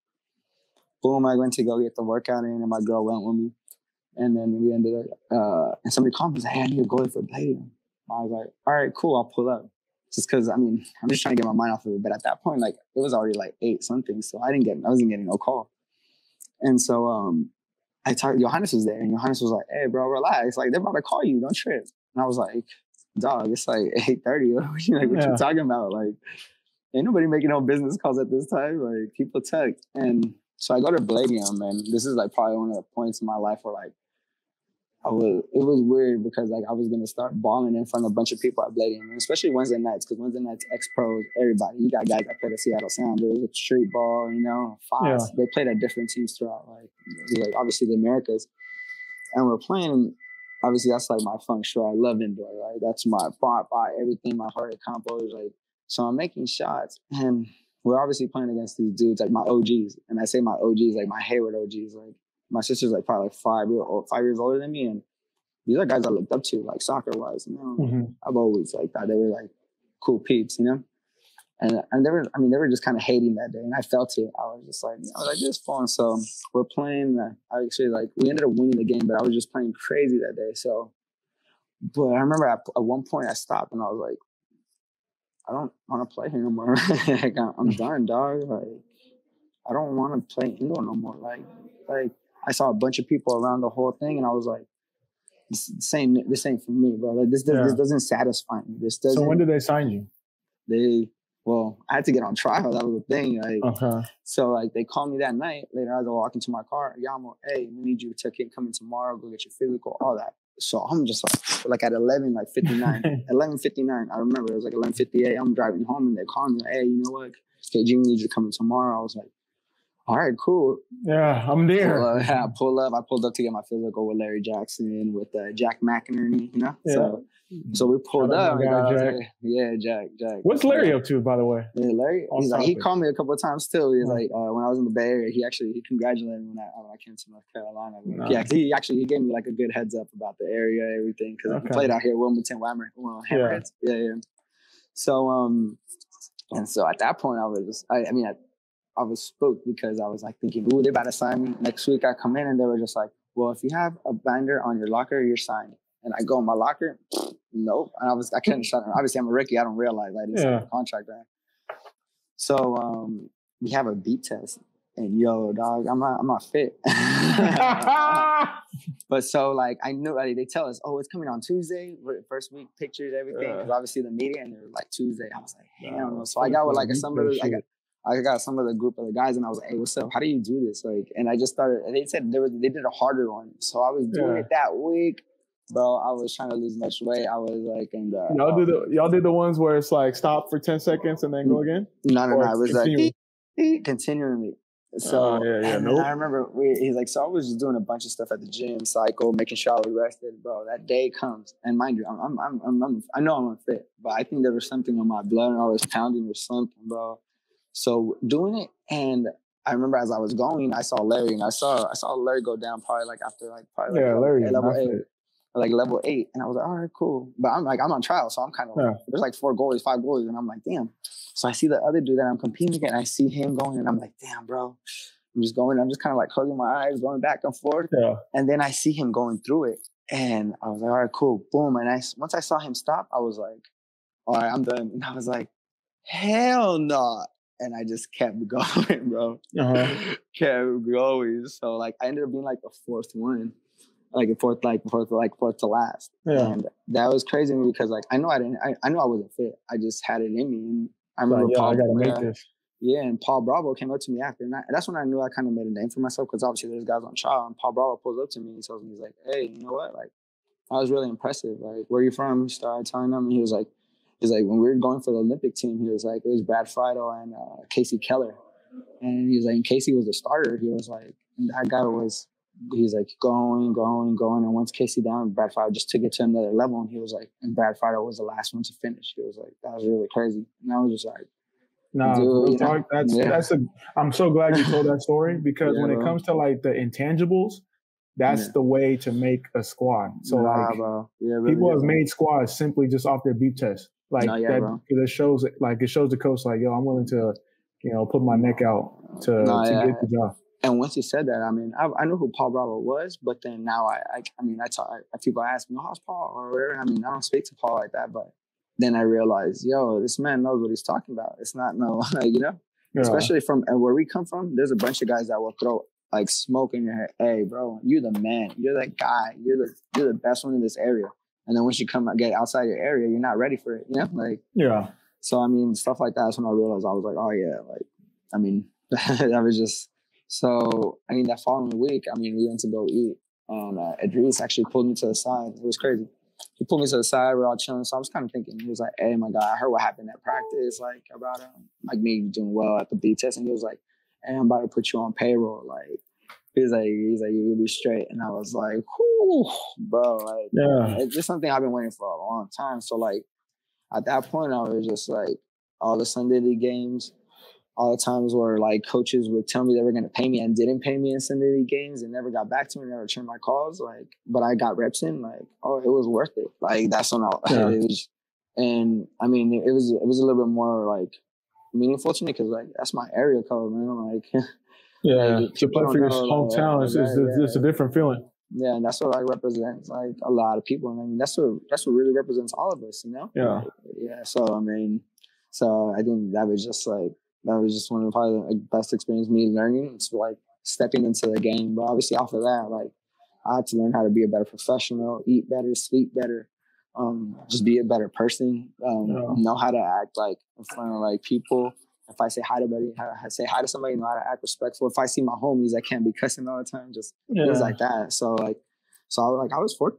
Boom, I went to go get the workout in, and my girl went with me. And then we ended up, uh, and somebody called me and said, hey, I need to go in for Bladium. I was like, all right, cool, I'll pull up. Just because, I mean, I'm just trying to get my mind off of it. But at that point, like, it was already like eight something. So I didn't get, I wasn't getting no call. And so um, I talked, Johannes was there. And Johannes was like, hey, bro, relax. Like, they're about to call you. Don't trip. And I was like, dog, it's like eight thirty. Like, what yeah. you talking about? Like, ain't nobody making no business calls at this time. Like, people text. And so I go to Bladium. And this is, like, probably one of the points in my life where, like, I was, it was weird because like I was going to start balling in front of a bunch of people at Bladium, especially Wednesday nights, because Wednesday nights, ex-pros, everybody. You got guys that play the Seattle Sounders, the street ball, you know, Fox. Yeah. They played at different teams throughout, like, like obviously the Americas. And we're playing, obviously that's like my funk show. I love indoor, right? That's my pop, everything, my Jorge Campos. Like, so I'm making shots, and we're obviously playing against these dudes, like my O Gs. And I say my O Gs, like my Hayward O Gs, like, my sister's like probably like five, year old, five years older than me, and these are guys I looked up to, like, soccer-wise, you know? Mm-hmm. I've always, like, thought they were, like, cool peeps, you know? And and they were, I mean, they were just kind of hating that day, and I felt it. I was just like, I was like, this fun. So we're playing, uh, I actually, like, we ended up winning the game, but I was just playing crazy that day. So, but I remember at, at one point I stopped, and I was like, I don't want to play here no more. Like, I'm done, dog. Like, I don't want to play indoor no more. Like, like I saw a bunch of people around the whole thing, and I was like, this, this ain't, this ain't for me, bro. Like, this, does, yeah. this doesn't satisfy me. This doesn't. So when did they sign you? They, well, I had to get on trial. That was the thing. Like, okay. So, like, they called me that night. Later, I was walking to my car. Yamo, hey, we need you to come in tomorrow. Go get your physical, all that. So I'm just like, like at eleven, like fifty-nine, eleven fifty-nine. I remember it was like eleven fifty-eight. I'm driving home, and they call me, like, "Hey, you know what? K G needs you to come in tomorrow." I was like, "All right, cool." Yeah, I'm there. Pull up, yeah, pull up. I pulled up to get my physical with Larry Jackson, with uh, Jack McInerney. You know, yeah. so so we pulled up. Know, Jack. Like, yeah, Jack, Jack. What's Larry up to, by the way? Yeah, Larry. He's like, he called me a couple of times too. He's yeah. like, uh, when I was in the Bay Area, he actually he congratulated me when I when I came to North Carolina. No. Yeah, he actually he gave me like a good heads up about the area, everything, because okay. I played out here, Wilmington, Wymer, well, Hammerheads. Yeah. yeah, yeah. So um, and so at that point, I was just, I, I mean, I, I was spooked because I was like thinking, ooh, they about to sign me next week. I come in and they were just like, well, if you have a binder on your locker, you're signed. And I go in my locker, nope. And I was, I couldn't shut it. Obviously, I'm a rookie. I don't realize I didn't sign a contract, right? So um, we have a beat test, and yo, dog, I'm not, I'm not fit. But so, like, I knew, like, they tell us, oh, it's coming on Tuesday, first week pictures, everything. Because yeah. obviously the media, and they were like Tuesday. I was like, damn. Uh, so I got with like some of the, I got, I got some of the group of the guys, and I was like, hey, what's up? How do you do this? Like, and I just started. They said there was, they did a harder one, so I was doing yeah. it that week. Bro, I was trying to lose much weight. I was like, and uh, y'all did the y'all did the ones where it's like stop for ten seconds and then go again. No, no, or no. It was continue. like continually. So uh, yeah, yeah, nope. I remember we, he's like, so I was just doing a bunch of stuff at the gym, cycle, making sure I was rested. Bro, that day comes, and mind you, I'm I'm I'm, I'm I know I'm unfit, but I think there was something on my blood, and I was pounding or something, bro. So doing it, and I remember as I was going, I saw Larry, and I saw I saw Larry go down probably like after like probably yeah, like Larry, level eight. Like level eight, and I was like, all right, cool. But I'm like, I'm on trial, so I'm kind of yeah. like, there's like four goalies, five goalies, and I'm like, damn. So I see the other dude that I'm competing against, and I see him going, and I'm like, damn, bro. I'm just going, I'm just kind of like hugging my eyes, going back and forth. Yeah. And then I see him going through it, and I was like, all right, cool, boom. And I, once I saw him stop, I was like, all right, I'm done. And I was like, hell no. Nah. And I just kept going, bro. Uh-huh. Kept going. So like, I ended up being like the fourth one. Like fourth, like fourth, like fourth to last, yeah. And that was crazy to me because, like, I know I didn't, I, I know I wasn't fit. I just had it in me, and I remember yeah, Paul. I gotta make this. Yeah, and Paul Bravo came up to me after, and I, that's when I knew I kind of made a name for myself because obviously there's guys on trial, and Paul Bravo pulls up to me and tells me, he's like, "Hey, you know what? Like, I was really impressive. Like, where are you from?" He started telling him, and he was like, "He's like when we were going for the Olympic team, he was like it was Brad Frido and uh, Casey Keller, and he was like, and Casey was the starter. He was like, and that guy was." He's like going, going, going, and once Casey down, Brad Frido just took it to another level, and he was like, and Brad Frido was the last one to finish. He was like, that was really crazy, and I was just like, no, dude, you know? that's yeah. that's a. I'm so glad you told that story because yeah, when it bro. comes to like the intangibles, that's yeah. the way to make a squad. So nah, like, bro. Yeah, really people is, have bro. made squads simply just off their beep test, like nah, yeah, that. Bro. It shows, like it shows the coach, like yo, I'm willing to, you know, put my neck out to, nah, to yeah. get the job. And once he said that, I mean, I, I knew who Paul Bravo was, but then now I, I, I mean, I talk. I, people ask me, "How's Paul?" or whatever. I mean, I don't speak to Paul like that, but then I realized, yo, this man knows what he's talking about. It's not no, like, you know, yeah. especially from and where we come from. There's a bunch of guys that will throw like smoke in your head. Hey, bro, you're the man. You're that guy. You're the you're the best one in this area. And then once you come get outside your area, you're not ready for it. You know, like yeah. So I mean, stuff like that's when I realized I was like, oh yeah, like I mean, that was just. So, I mean, that following week, I mean, we went to go eat. And uh, Idris actually pulled me to the side. It was crazy. He pulled me to the side. We're all chilling. So I was kind of thinking, he was like, hey, my God, I heard what happened at practice, like, about um, like me doing well at the B test. And he was like, hey, I'm about to put you on payroll. Like, he was like, he's like, you'll be straight. And I was like, whoo, bro. Like, yeah. It's just something I've been waiting for a long time. So, like, at that point, I was just like, all the Sunday league games. all the times where like coaches would tell me they were going to pay me and didn't pay me in Sunday league games and never got back to me, never returned my calls. Like, but I got reps in. Like, oh, it was worth it. Like, that's when I yeah. it was. And I mean, it was it was a little bit more like meaningful to me because like that's my area code, man. Like, yeah, like, to play for your hometown like, is it's, yeah, it's yeah. a different feeling. Yeah, and that's what I represent, like a lot of people, and I mean that's what that's what really represents all of us, you know. Yeah, yeah. So I mean, so I think that was just like that was just one of probably the best experience me learning. It's like stepping into the game, but obviously off of that, like I had to learn how to be a better professional, eat better, sleep better, um, just be a better person, um, yeah. know how to act like in front of like people. If I say hi to buddy, I say hi to somebody, you know how to act respectful. If I see my homies, I can't be cussing all the time, just yeah. things like that. So like, so I was like, I was for,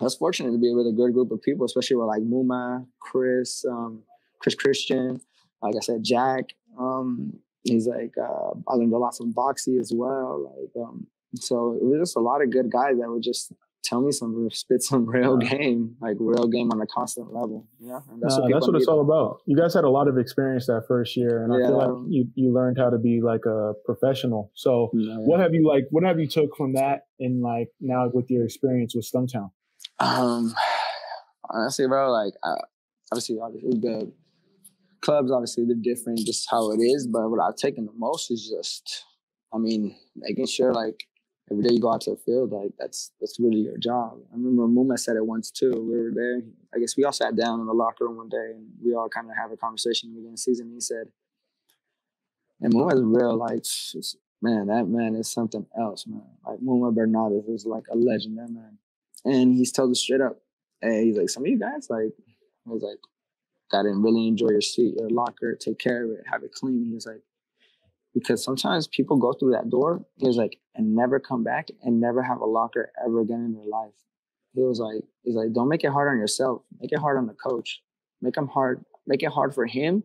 I was fortunate to be with a good group of people, especially with like Muma, Chris, um, Chris Christian, like I said, Jack. Um, he's like, uh, I learned a lot from Boxy as well. Like, um, so it was just a lot of good guys that would just tell me some, spit some real yeah. game, like real game on a constant level. Yeah, and that's, uh, what that's what it's all about. You guys had a lot of experience that first year, and yeah. I feel like you, you learned how to be like a professional. So yeah. what have you like? What have you took from that, and like now with your experience with Stumptown? Um, honestly, bro, like uh, obviously, obviously the clubs, obviously they're different, just how it is. But what I've taken the most is just, I mean, making sure like. Every day you go out to the field, like that's that's really your job. I remember Muma said it once too. We were there. I guess we all sat down in the locker room one day and we all kind of had a conversation within the season. He said, and Muma's real, like, man, that man is something else, man. Like Muma Bernardes is like a legend, that man. And he's told us straight up, hey, he's like, some of you guys, like, I was like, gotta really enjoy your seat, your locker, take care of it, have it clean. He was like, because sometimes people go through that door, he was like, and never come back and never have a locker ever again in their life. He was like, he's like, don't make it hard on yourself. Make it hard on the coach. Make him hard. Make it hard for him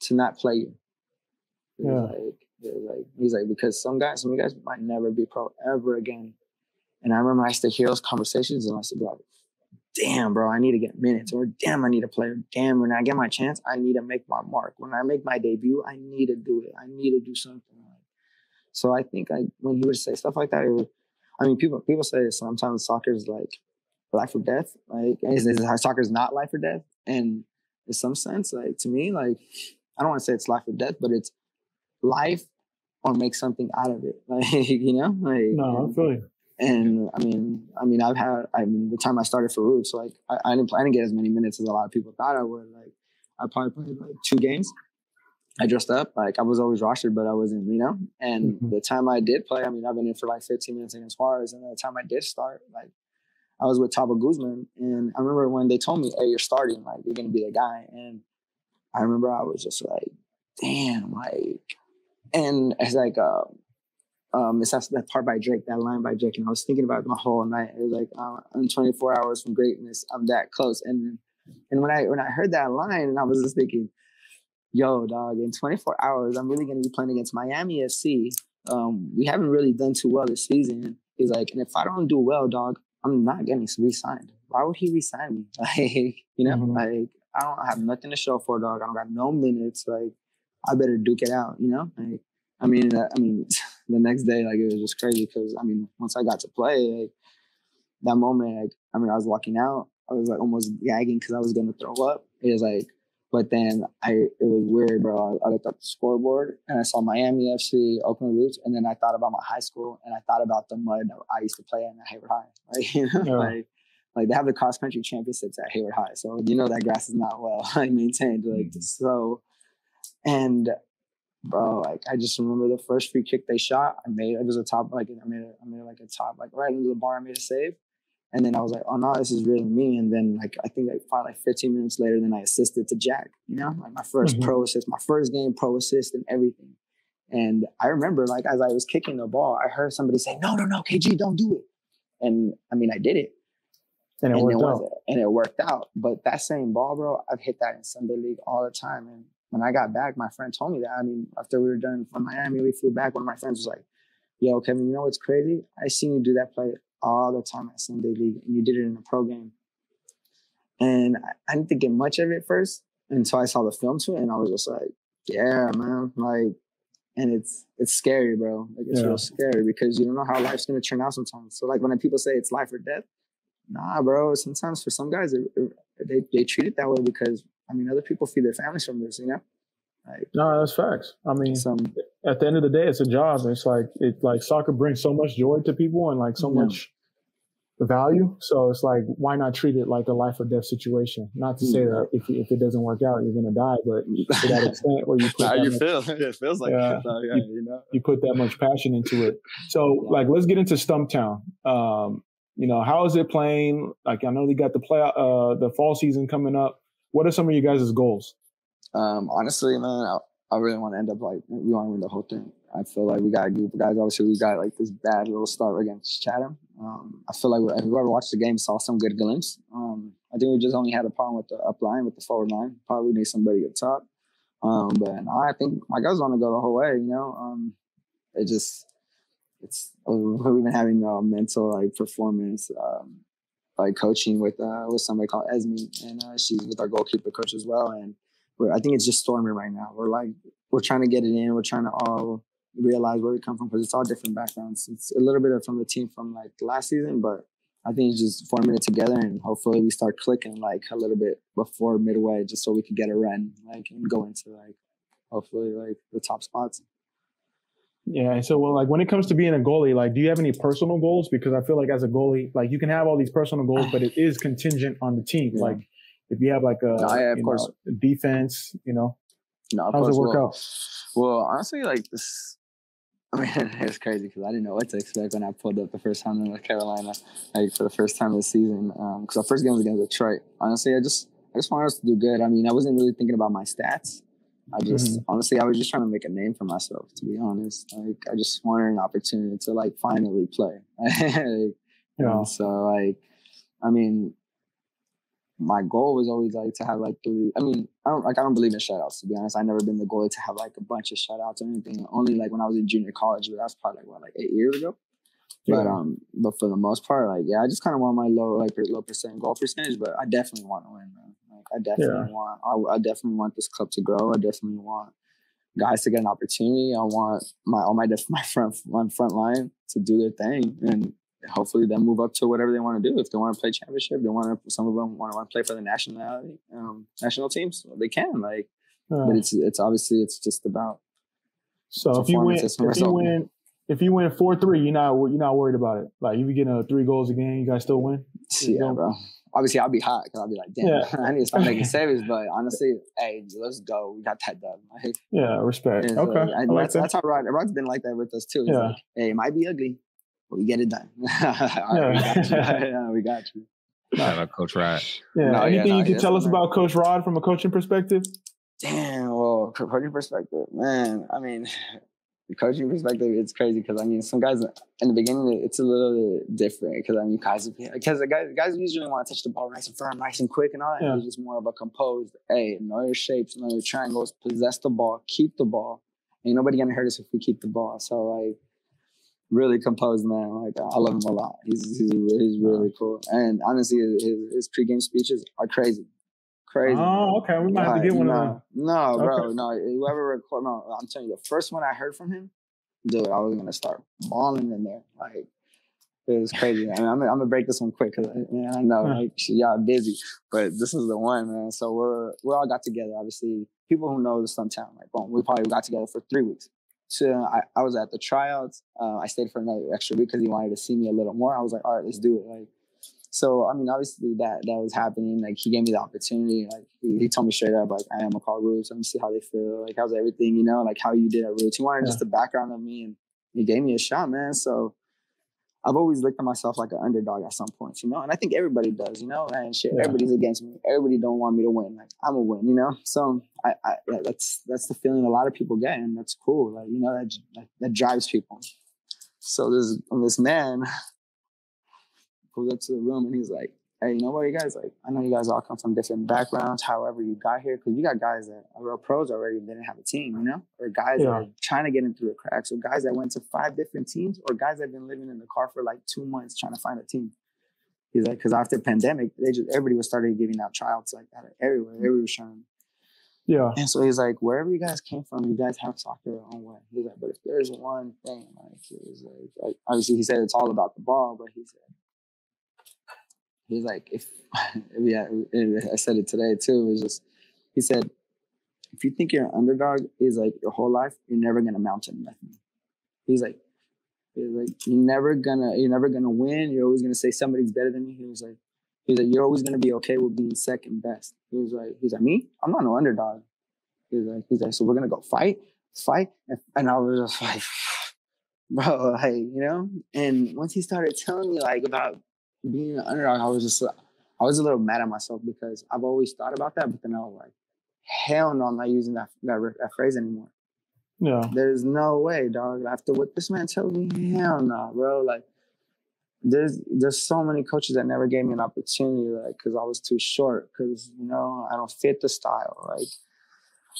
to not play you. He yeah. was like, he was like, he's like, because some guys, some of you guys might never be pro ever again. And I remember I used to hear those conversations and I used to be like, damn, bro, I need to get minutes, or damn, I need to play. Damn, when I get my chance, I need to make my mark. When I make my debut, I need to do it. I need to do something. So I think like when he would say stuff like that, it would, I mean, people people say sometimes soccer is like life or death. Like, soccer is not life or death. And in some sense, like to me, like I don't want to say it's life or death, but it's life or make something out of it. Like, you know, like no, I feel you. And I mean, I mean, I've had, I mean, the time I started for Roots, like I, I didn't play, I didn't get as many minutes as a lot of people thought I would. Like, I probably played like two games. I dressed up, like I was always rostered, but I wasn't, you know. And mm-hmm. the time I did play, I mean, I've been in for like fifteen minutes against Juarez. And the time I did start, like I was with Tabo Guzman, and I remember when they told me, "Hey, you're starting, like you're gonna be the guy." And I remember I was just like, "Damn!" Like, and it's like. Uh, Um, it's that, that part by Drake, that line by Drake, and I was thinking about it my whole night. It was like, uh, I'm twenty-four hours from greatness. I'm that close. And and when I when I heard that line, and I was just thinking, yo, dog, in twenty-four hours, I'm really going to be playing against Miami F C. Um, we haven't really done too well this season. He's like, and if I don't do well, dog, I'm not getting re-signed. Why would he re-sign me? Like, you know, mm-hmm. like I don't have nothing to show for, dog. I don't got no minutes. Like, I better duke it out, you know? Like, I mean, uh, I mean, the next day, like, it was just crazy because, I mean, once I got to play, like, that moment, like, I mean, I was walking out. I was, like, almost gagging because I was going to throw up. It was, like, but then I, it was weird, bro. I, I looked up the scoreboard, and I saw Miami F C, Oakland Roots, and then I thought about my high school, and I thought about the mud that I used to play in at Hayward High. Like, you know, yeah. like, like, they have the cross-country championships at Hayward High, so, you know, that grass is not well, like, maintained. Like, mm-hmm. so, and... Bro, like I just remember the first free kick they shot. I made it was a top, like I made, a, I made like a top, like right into the bar. I made a save, and then I was like, "Oh no, this is really me." And then like I think like probably like fifteen minutes later, then I assisted to Jack. You know, like my first mm-hmm. pro assist, my first game pro assist, and everything. And I remember like as I was kicking the ball, I heard somebody say, "No, no, no, K G, don't do it." And I mean, I did it, and it and worked it out. It. And it worked out. But that same ball, bro, I've hit that in Sunday league all the time, and. When I got back, my friend told me that. I mean, after we were done from Miami, we flew back. One of my friends was like, "Yo, Kevin, you know what's crazy? I seen you do that play all the time at Sunday League, and you did it in a pro game." And I, I didn't think much of it first, and so I saw the film to it, and I was just like, Yeah, man. Like, and it's it's scary, bro. Like, it's yeah. real scary because you don't know how life's gonna turn out sometimes. So, like, when people say it's life or death, nah, bro. Sometimes for some guys, it, it, they they treat it that way because I mean, other people feed their families from this, you know. Like, no, that's facts. I mean, some, at the end of the day, it's a job. It's like it like soccer brings so much joy to people and like so yeah. much value. So it's like, why not treat it like a life or death situation? Not to say yeah. that if if it doesn't work out, you're gonna die, but to that extent where you put how you much, feel, it feels like uh, though, yeah, you, you, know? You put that much passion into it. So like, let's get into Stumptown. Um, you know, how is it playing? Like, I know they got the play uh the fall season coming up. What are some of you guys' goals? Um, honestly, man, I, I really want to end up like, we want to win the whole thing. I feel like we got a group of guys. Obviously, we got like this bad little start against Chatham. Um, I feel like whoever watched the game saw some good glimpse. Um, I think we just only had a problem with the up line, with the forward line. Probably need somebody up top. Um, but I think my guys want to go the whole way, you know? Um, it just, it's, we've been having uh, mental like performance, um, like coaching with, uh, with somebody called Esme, and uh, she's with our goalkeeper coach as well. And I think it's just stormy right now. We're like, we're trying to get it in. We're trying to all realize where we come from because it's all different backgrounds. It's a little bit of from the team from like last season, but I think it's just forming it together and hopefully we start clicking like a little bit before midway just so we could get a run like and go into like hopefully like the top spots. Yeah. So well, like when it comes to being a goalie, like do you have any personal goals? Because I feel like as a goalie, like you can have all these personal goals, but it is contingent on the team. Yeah. Like, if you have like a oh, yeah, of course. Know, defense, you know, no, of how does course. it work well, out? Well, honestly, like this, I mean, it's crazy because I didn't know what to expect when I pulled up the first time in North Carolina, like for the first time this season, because um, our first game was against Detroit. Honestly, I just, I just wanted us to do good. I mean, I wasn't really thinking about my stats. I just, mm-hmm. honestly, I was just trying to make a name for myself, to be honest. Like, I just wanted an opportunity to like finally play. like, yeah. So like, I mean. My goal was always like to have like three. I mean, I don't like I don't believe in shutouts, to be honest. I've never been the goalie to have like a bunch of shutouts or anything. Only like when I was in junior college, but that's probably like what like eight years ago. Yeah. But um, but for the most part, like yeah, I just kind of want my low like low percent goal percentage, but I definitely want to win, man. Like I definitely yeah. want, I, I definitely want this club to grow. I definitely want guys to get an opportunity. I want my all my my front my front line to do their thing and. Hopefully they'll move up to whatever they want to do. If they want to play championship, they want to, some of them want to, want to play for the nationality, um, national teams. Well, they can like, uh, but it's, it's obviously it's just about. So if you win, if you win, if you win four, three, you're not, you're not worried about it. Like you be getting uh, three goals a game, you guys still win. You yeah, know? Bro. Obviously I'll be hot. Cause I'll be like, damn, yeah. I need to stop making saves, but honestly, hey, let's go. We got that done. Like, yeah. Respect. Okay. Uh, I, I like that's, that. that's how Rod, Rod's been like that with us too. He's yeah. like, hey, it might be ugly. But we get it done. All right, we got you. Yeah, we got you. Shout out Coach Rod. Yeah. No, Anything yeah, no, you can yeah, tell us man. about Coach Rod from a coaching perspective? Damn, well, coaching perspective, man. I mean, the coaching perspective, it's crazy because I mean, some guys in the beginning, it's a little different because I mean, guys, because the guys, guys usually want to touch the ball nice and firm, nice and quick, and all. Yeah. And it's just more of a composed. Hey, know your shapes, know your triangles, possess the ball, keep the ball. Ain't nobody gonna hurt us if we keep the ball. So like. Really composed, man. Like I love him a lot. He's he's, he's really cool. And honestly, his, his pregame speeches are crazy, crazy. Oh, okay. We might like, have to get one of them. No, no bro, okay. no. Whoever record, no. I'm telling you, the first one I heard from him, dude, I was gonna start bawling in there. Like it was crazy. I mean, I'm, I'm gonna break this one quick because I, I know like y'all busy, but this is the one, man. So we're we all got together. Obviously, people who know the Stumptown, like boom, we probably got together for three weeks. So I, I was at the tryouts. Uh, I stayed for another extra week because he wanted to see me a little more. I was like, all right, let's do it. Like, so I mean, obviously that that was happening. Like he gave me the opportunity. Like he, he told me straight up, like I am a call Roots. Let me see how they feel. Like how's everything? You know, like how you did at Roots. He wanted yeah. just the background of me, and he gave me a shot, man. So I've always looked at myself like an underdog at some points, you know. And I think everybody does, you know. And shit, yeah. everybody's against me. Everybody don't want me to win. Like I'm a win, you know. So I, I that's that's the feeling a lot of people get, and that's cool. Like you know, that that, that drives people. So this this man goes up to the room and he's like, "Hey, you know what, you guys? Like, I know you guys all come from different backgrounds. However, you got here because you got guys that are real pros already and didn't have a team, you know, or guys yeah. that are trying to get in through the cracks, or guys that went to five different teams, or guys that have been living in the car for like two months trying to find a team." He's like, "Because after the pandemic, they just everybody was starting giving out tryouts like that everywhere. Everybody was trying." Yeah. And so he's like, wherever you guys came from, you guys have soccer your own way. He's like, but if there's one thing, like, he was like, like obviously he said it's all about the ball, but he said, he's like, if, yeah, I said it today too. It was just, he said, if you think you're an underdog, he's like, your whole life, you're never going to mount to nothing. He's like, he's like, you're never gonna, you're never gonna win. You're always gonna say somebody's better than me. He was like, he's like, you're always gonna be okay with being second best. He was like, he's like, me? I'm not no underdog. He's like, he's like, so we're gonna go fight, fight, and, and I was just like, bro, like, you know. And once he started telling me like about being an underdog, I was just, I was a little mad at myself because I've always thought about that, but then I was like, hell no, I'm not using that that, that phrase anymore. Yeah. There's no way, dog. After what this man told me, hell nah, bro. Like, there's there's so many coaches that never gave me an opportunity, like, because I was too short, because, you know, I don't fit the style. Like,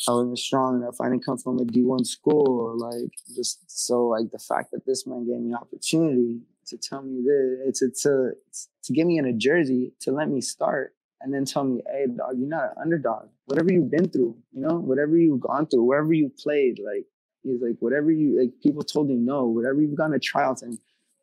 I wasn't strong enough. I didn't come from a D one school. Like, just so, like, the fact that this man gave me an opportunity to tell me this, to, to, to get me in a jersey, to let me start, and then tell me, hey, dog, you're not an underdog. Whatever you've been through, you know, whatever you've gone through, wherever you played, like, he's like, whatever you, like, people told you no, whatever you've gone to tryouts and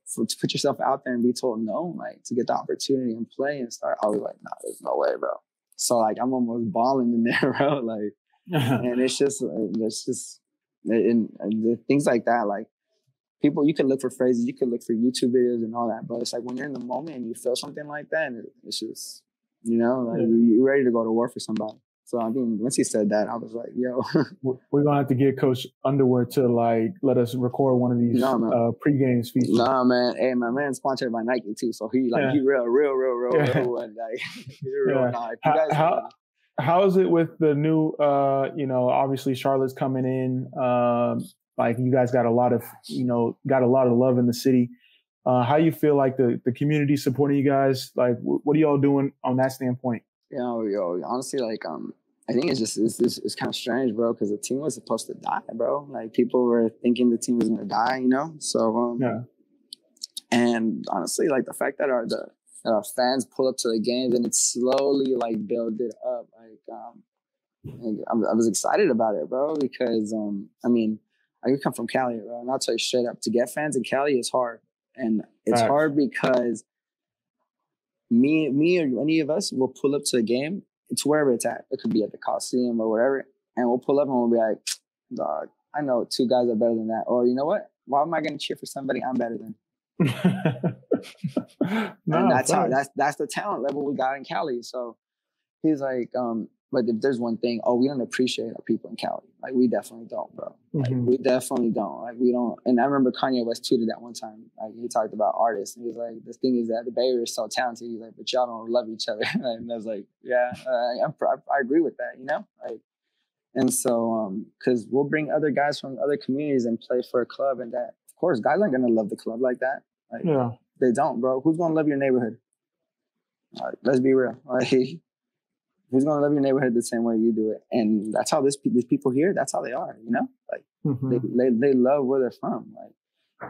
for, to put yourself out there and be told no, like, to get the opportunity and play and start, I was like, nah, there's no way, bro. So, like, I'm almost balling in there, bro. Like, and it's just, it's just, and, and things like that, like, people, you can look for phrases, you can look for YouTube videos and all that, but it's like when you're in the moment and you feel something like that, and it's just, you know, like, you're ready to go to war for somebody. So, I mean, once he said that, I was like, yo. We're going to have to get Coach Underwood to, like, let us record one of these nah, uh, pre-game speeches. Nah, man. Hey, my man's sponsored by Nike, too. So, he, like, yeah. he real, real, real, real, yeah. real. And, like, you're real. Yeah. Nah, you guys how, how, how is it with the new, uh, you know, obviously Charlotte's coming in. Um, like, you guys got a lot of, you know, got a lot of love in the city. Uh, how you feel like the, the community supporting you guys? Like, wh- what are y'all doing on that standpoint? You know, yo, honestly, like, um, I think it's just, it's, it's, it's kind of strange, bro, because the team was supposed to die, bro. Like, people were thinking the team was going to die, you know? So, um, yeah. And honestly, like, the fact that our, the, that our fans pull up to the games and it slowly, like, built it up. Like, um, like I, I was excited about it, bro, because, um, I mean, I could come from Cali, bro, and I'll tell you straight up, to get fans in Cali is hard. And it's right. hard because me, me or any of us will pull up to a game. It's wherever it's at. It could be at the Coliseum or whatever. And we'll pull up and we'll be like, dog, I know two guys are better than that. Or, you know what? Why am I going to cheer for somebody I'm better than? no, and that's how, that's, that's the talent level we got in Cali. So he's like, um, but if there's one thing, oh, we don't appreciate our people in Cali. Like, we definitely don't, bro. Like, mm-hmm. we definitely don't. Like, we don't. And I remember Kanye West tweeted that one time. Like, he talked about artists. And he was like, the thing is that the Bay Area is so talented. He's like, but y'all don't love each other. And I was like, yeah, uh, I'm, I, I agree with that, you know? Like, and so, because um, we'll bring other guys from other communities and play for a club. And that, of course, guys aren't going to love the club like that. Like, yeah. They don't, bro. Who's going to love your neighborhood? All right, let's be real. Like, who's gonna love your neighborhood the same way you do it? And that's how this these people here. That's how they are, you know. Like mm-hmm. they, they they love where they're from. Like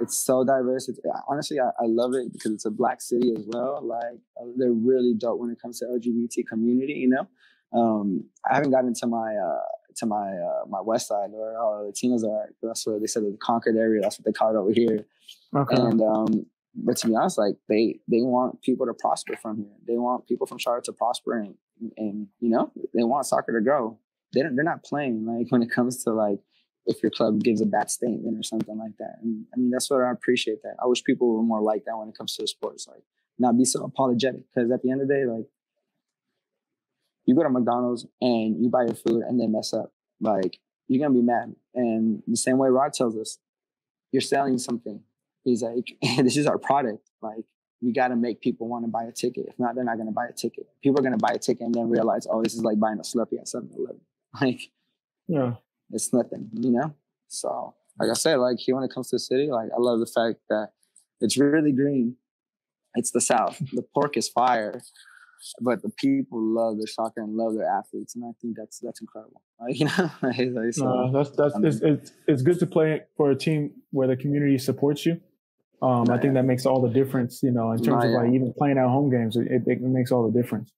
it's so diverse. It's, honestly, I, I love it because it's a black city as well. Like they're really dope when it comes to L G B T community. You know, um, I haven't gotten to my uh, to my uh, my West Side where all the Latinos are. That's where they said the Concord area. That's what they call it over here. Okay. And um, but to be honest, like they they want people to prosper from here. They want people from Charlotte to prosper and. And, you know, they want soccer to grow. They don't, they're not playing, like, when it comes to, like, if your club gives a bad statement or something like that. And, I mean, that's what I appreciate that. I wish people were more like that when it comes to the sports. Like, not be so apologetic. Because at the end of the day, like, you go to McDonald's and you buy your food and they mess up. Like, you're going to be mad. And the same way Rod tells us, you're selling something. He's like, this is our product. Like, we got to make people want to buy a ticket. If not, they're not going to buy a ticket. People are going to buy a ticket and then realize, oh, this is like buying a Slurpee at seven eleven. Like, yeah, it's nothing, you know? So, like I said, like, when it comes to the city, like, I love the fact that it's really green. It's the South. The pork is fire. But the people love their soccer and love their athletes. And I think that's that's incredible. Like, you know? like, so, no, that's, that's, I mean, it's, it's, it's good to play for a team where the community supports you. Um, I think that makes all the difference, you know, in terms Not of like yeah. even playing out home games, it, it, it makes all the difference.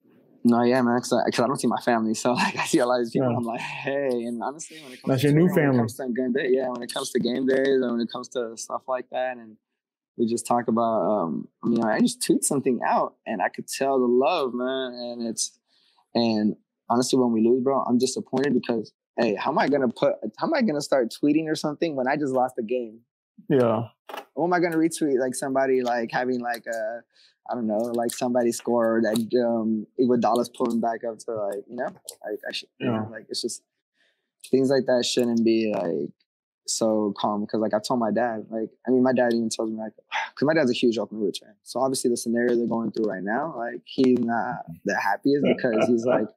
No, yeah, man, because I, I don't see my family, so like I see a lot of these people. Yeah. I'm like, hey, and honestly, when it comes that's to your new family, when it comes to game day, yeah, when it comes to game days, and when it comes to stuff like that, and we just talk about, um, you know, I just tweet something out, and I could tell the love, man, and it's, and honestly, when we lose, bro, I'm disappointed because, hey, how am I gonna put, how am I gonna start tweeting or something when I just lost a game? Yeah. What am I gonna retweet? Like somebody like having like a. I don't know, like somebody scored that um, Iguodala's pulling back up to like, you know, like I should, you yeah. know, like it's just things like that shouldn't be like so calm. Because like I told my dad, like, I mean, my dad even tells me like, because my dad's a huge Oakland Roots fan. So obviously the scenario they're going through right now, like he's not the happiest because he's like,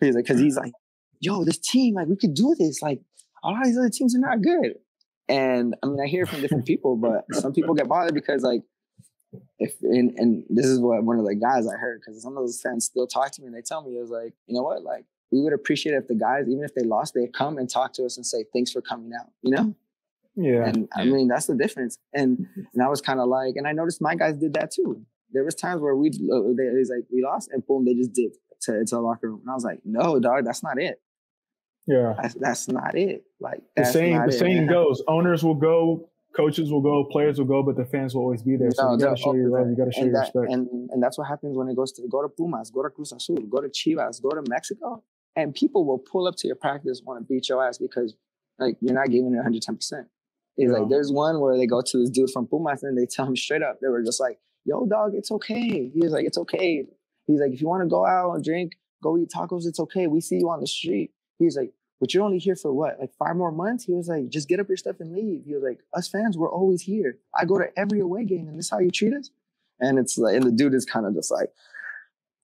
he's like, because he's like, yo, this team, like we could do this. Like a lot of these other teams are not good. And I mean, I hear from different people, but some people get bothered because like, If and, and this is what one of the guys I heard, because some of those fans still talk to me and they tell me, it was like, you know what, like we would appreciate if the guys, even if they lost, they'd come and talk to us and say thanks for coming out, you know? Yeah. And I mean, that's the difference. And and I was kind of like, and I noticed my guys did that too. There was times where we, they, it was like we lost and boom, they just dipped to, to a locker room, and I was like, no, dog, that's not it. Yeah, that's, that's not it. Like the same, the same goes. Owners will go. Coaches will go, players will go, but the fans will always be there. So no, you got to show your love. You got to show your respect. And, and that's what happens when it goes to go to Pumas, go to Cruz Azul, go to Chivas, go to Mexico, and people will pull up to your practice, want to beat your ass because like you're not giving it one hundred ten percent. It's yeah. like there's one where they go to this dude from Pumas and they tell him straight up, they were just like, "Yo, dog, it's okay." He was like, "It's okay." He's like, "If you want to go out and drink, go eat tacos. It's okay. We see you on the street." He's like, "But you're only here for what? Like five more months?" He was like, "Just get up your stuff and leave." He was like, "Us fans, we're always here. I go to every away game, and this is how you treat us?" And it's like, and the dude is kind of just like,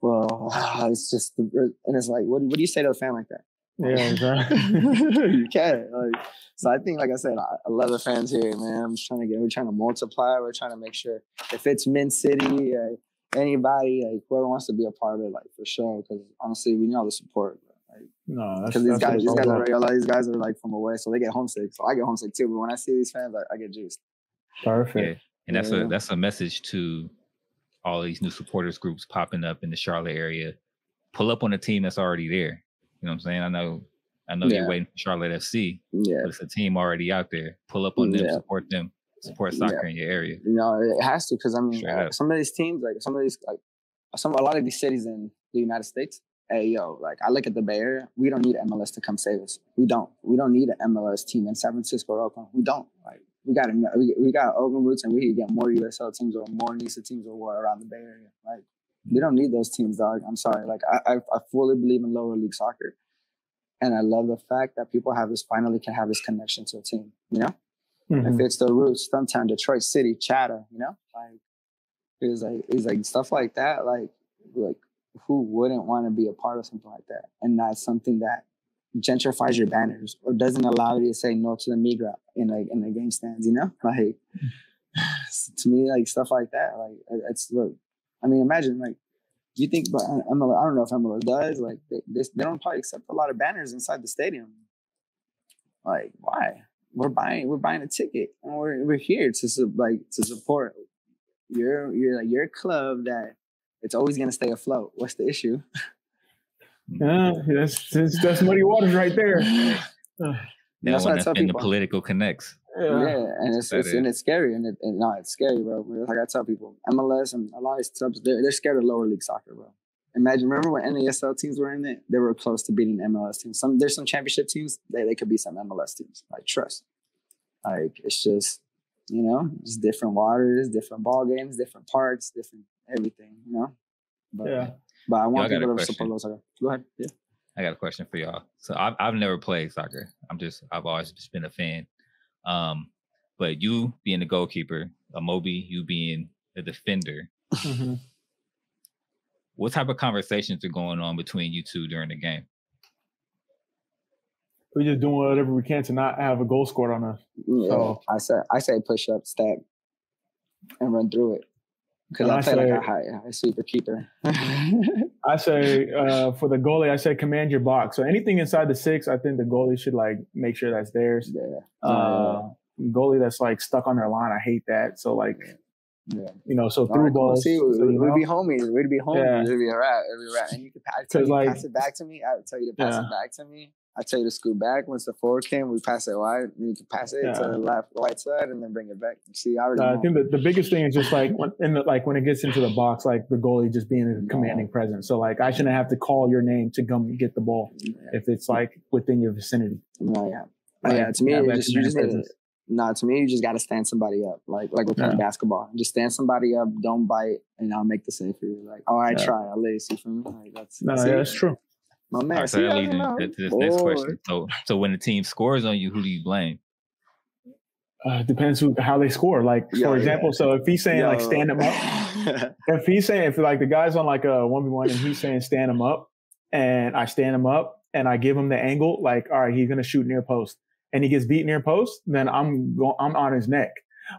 well, it's just, and it's like, what, what do you say to a fan like that? Yeah, exactly. You can't. Like, so I think, like I said, I, I love the fans here, man. I'm just trying to get, we're trying to multiply. We're trying to make sure if it's Min City, uh, anybody, like whoever wants to be a part of it, like for sure. Because honestly, we need all the support. Like, no, because these guys, these guys are regular. These guys are like from away, so they get homesick. So I get homesick too. But when I see these fans, I, I get juiced. Perfect. Yeah. And that's yeah. a that's a message to all these new supporters groups popping up in the Charlotte area. Pull up on a team that's already there. You know what I'm saying? I know, I know yeah. you're waiting for Charlotte F C. Yeah, but it's a team already out there. Pull up on them, yeah. support them, support soccer yeah. in your area. No, it has to, because I mean, like, some of these teams, like some of these, like some a lot of these cities in the United States. Hey, yo, like I look at the Bay Area, we don't need M L S to come save us. We don't. We don't need an M L S team in San Francisco or Oakland. We don't. Like we got we, we got Oakland Roots, and we need to get more U S L teams or more N I S A teams or around the Bay Area. Like we don't need those teams, dog. I'm sorry. Like I, I I fully believe in lower league soccer, and I love the fact that people have this finally can have this connection to a team. You know, mm-hmm. if it's the Roots, Stumptown, Detroit City, Chatter. You know, like it was like it's like stuff like that. Like like. Who wouldn't want to be a part of something like that, and not something that gentrifies your banners or doesn't allow you to say no to the migra in like in the game stands, you know? Like to me, like stuff like that, like it's look. I mean, imagine like you think, but M L S, I don't know if M L S does. Like they, they they don't probably accept a lot of banners inside the stadium. Like why? We're buying we're buying a ticket, and we're we're here to su- like to support your your like, your club that. It's always going to stay afloat. What's the issue? Yeah, that's, that's, that's muddy waters right there. That's what I tell people. And the political connects. Yeah, yeah and it's, it's and it's scary. And, it, and no, it's scary, bro. Like I tell people, M L S and a lot of subs, they're, they're scared of lower league soccer, bro. Imagine, remember when N A S L teams were in it? They were close to beating M L S teams. Some There's some championship teams. They, they could be some M L S teams. Like, trust. Like, it's just, you know, just different waters, different ball games, different parts, different... everything, you know? But, yeah. But I want people to support soccer. Go ahead. Yeah. I got a question for y'all. So I've, I've never played soccer. I'm just, I've always just been a fan. Um, but you being the goalkeeper, Amobi, you being the defender, mm-hmm. what type of conversations are going on between you two during the game? We're just doing whatever we can to not have a goal scored on us. Yeah. So. I say, I say push up, stack, and run through it. Because I play say, like a high, high sweeper keeper. I say uh, for the goalie, I say command your box. So anything inside the six, I think the goalie should like make sure that's theirs. Yeah. Uh, yeah. Goalie that's like stuck on their line, I hate that. So like Yeah. You know, so through balls. See, we'd, so, you know, we'd be homies. We'd be homies. Yeah. It'd be a wrap. It'd be a wrap. And you could pass, you like, pass it back to me. I would tell you to pass yeah. it back to me. I tell you to scoot back. Once the forward came, we pass it wide. And you can pass it yeah. to the left, right side, and then bring it back. See, I already. Uh, I think the, the biggest thing is just like when, in the, like when it gets into the box, like the goalie just being a commanding yeah. presence. So like I shouldn't have to call your name to come get the ball yeah. if it's like within your vicinity. No, yeah, like, yeah. To me, yeah, just, you just need, nah, to me, you just got to stand somebody up. Like like we're playing yeah. basketball, just stand somebody up. Don't bite, and I'll make the save for you. Like, oh, I yeah. try. I'll let you see for me. Like that's no, that's, yeah, that's true. My man. All right, so that leads into this Boy. next question. So, so when the team scores on you, who do you blame? Uh, depends who how they score. Like yo, for example, yeah. so if he's saying yo. like stand him up, if he's saying if like the guy's on like a one v one and he's saying stand him up, and I stand him up and I give him the angle, like all right, he's gonna shoot near post, and he gets beat near post, then I'm go I'm on his neck.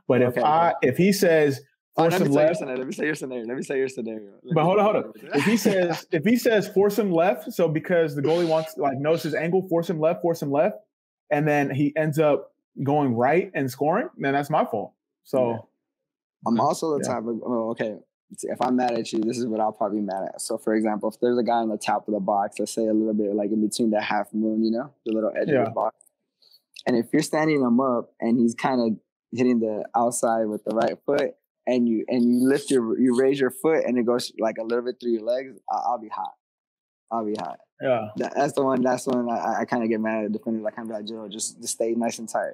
But okay, if I yeah. if he says force oh, let, me left. Let me say your scenario. Let me say your scenario. Let but hold on, hold on. If he says, if he says, force him left, so because the goalie wants like knows his angle, force him left, force him left, and then he ends up going right and scoring, then that's my fault. So yeah. I'm also the yeah. type of oh, okay. If I'm mad at you, this is what I'll probably be mad at. So, for example, if there's a guy on the top of the box, let's say a little bit like in between the half moon, you know, the little edge yeah. of the box, and if you're standing him up and he's kind of hitting the outside with the right foot. And you and you lift your you raise your foot and it goes like a little bit through your legs. I'll, I'll be hot. I'll be hot. Yeah, that, that's the one. That's the one I, I kind of get mad at defenders. I kind of like, Joe, just just stay nice and tight.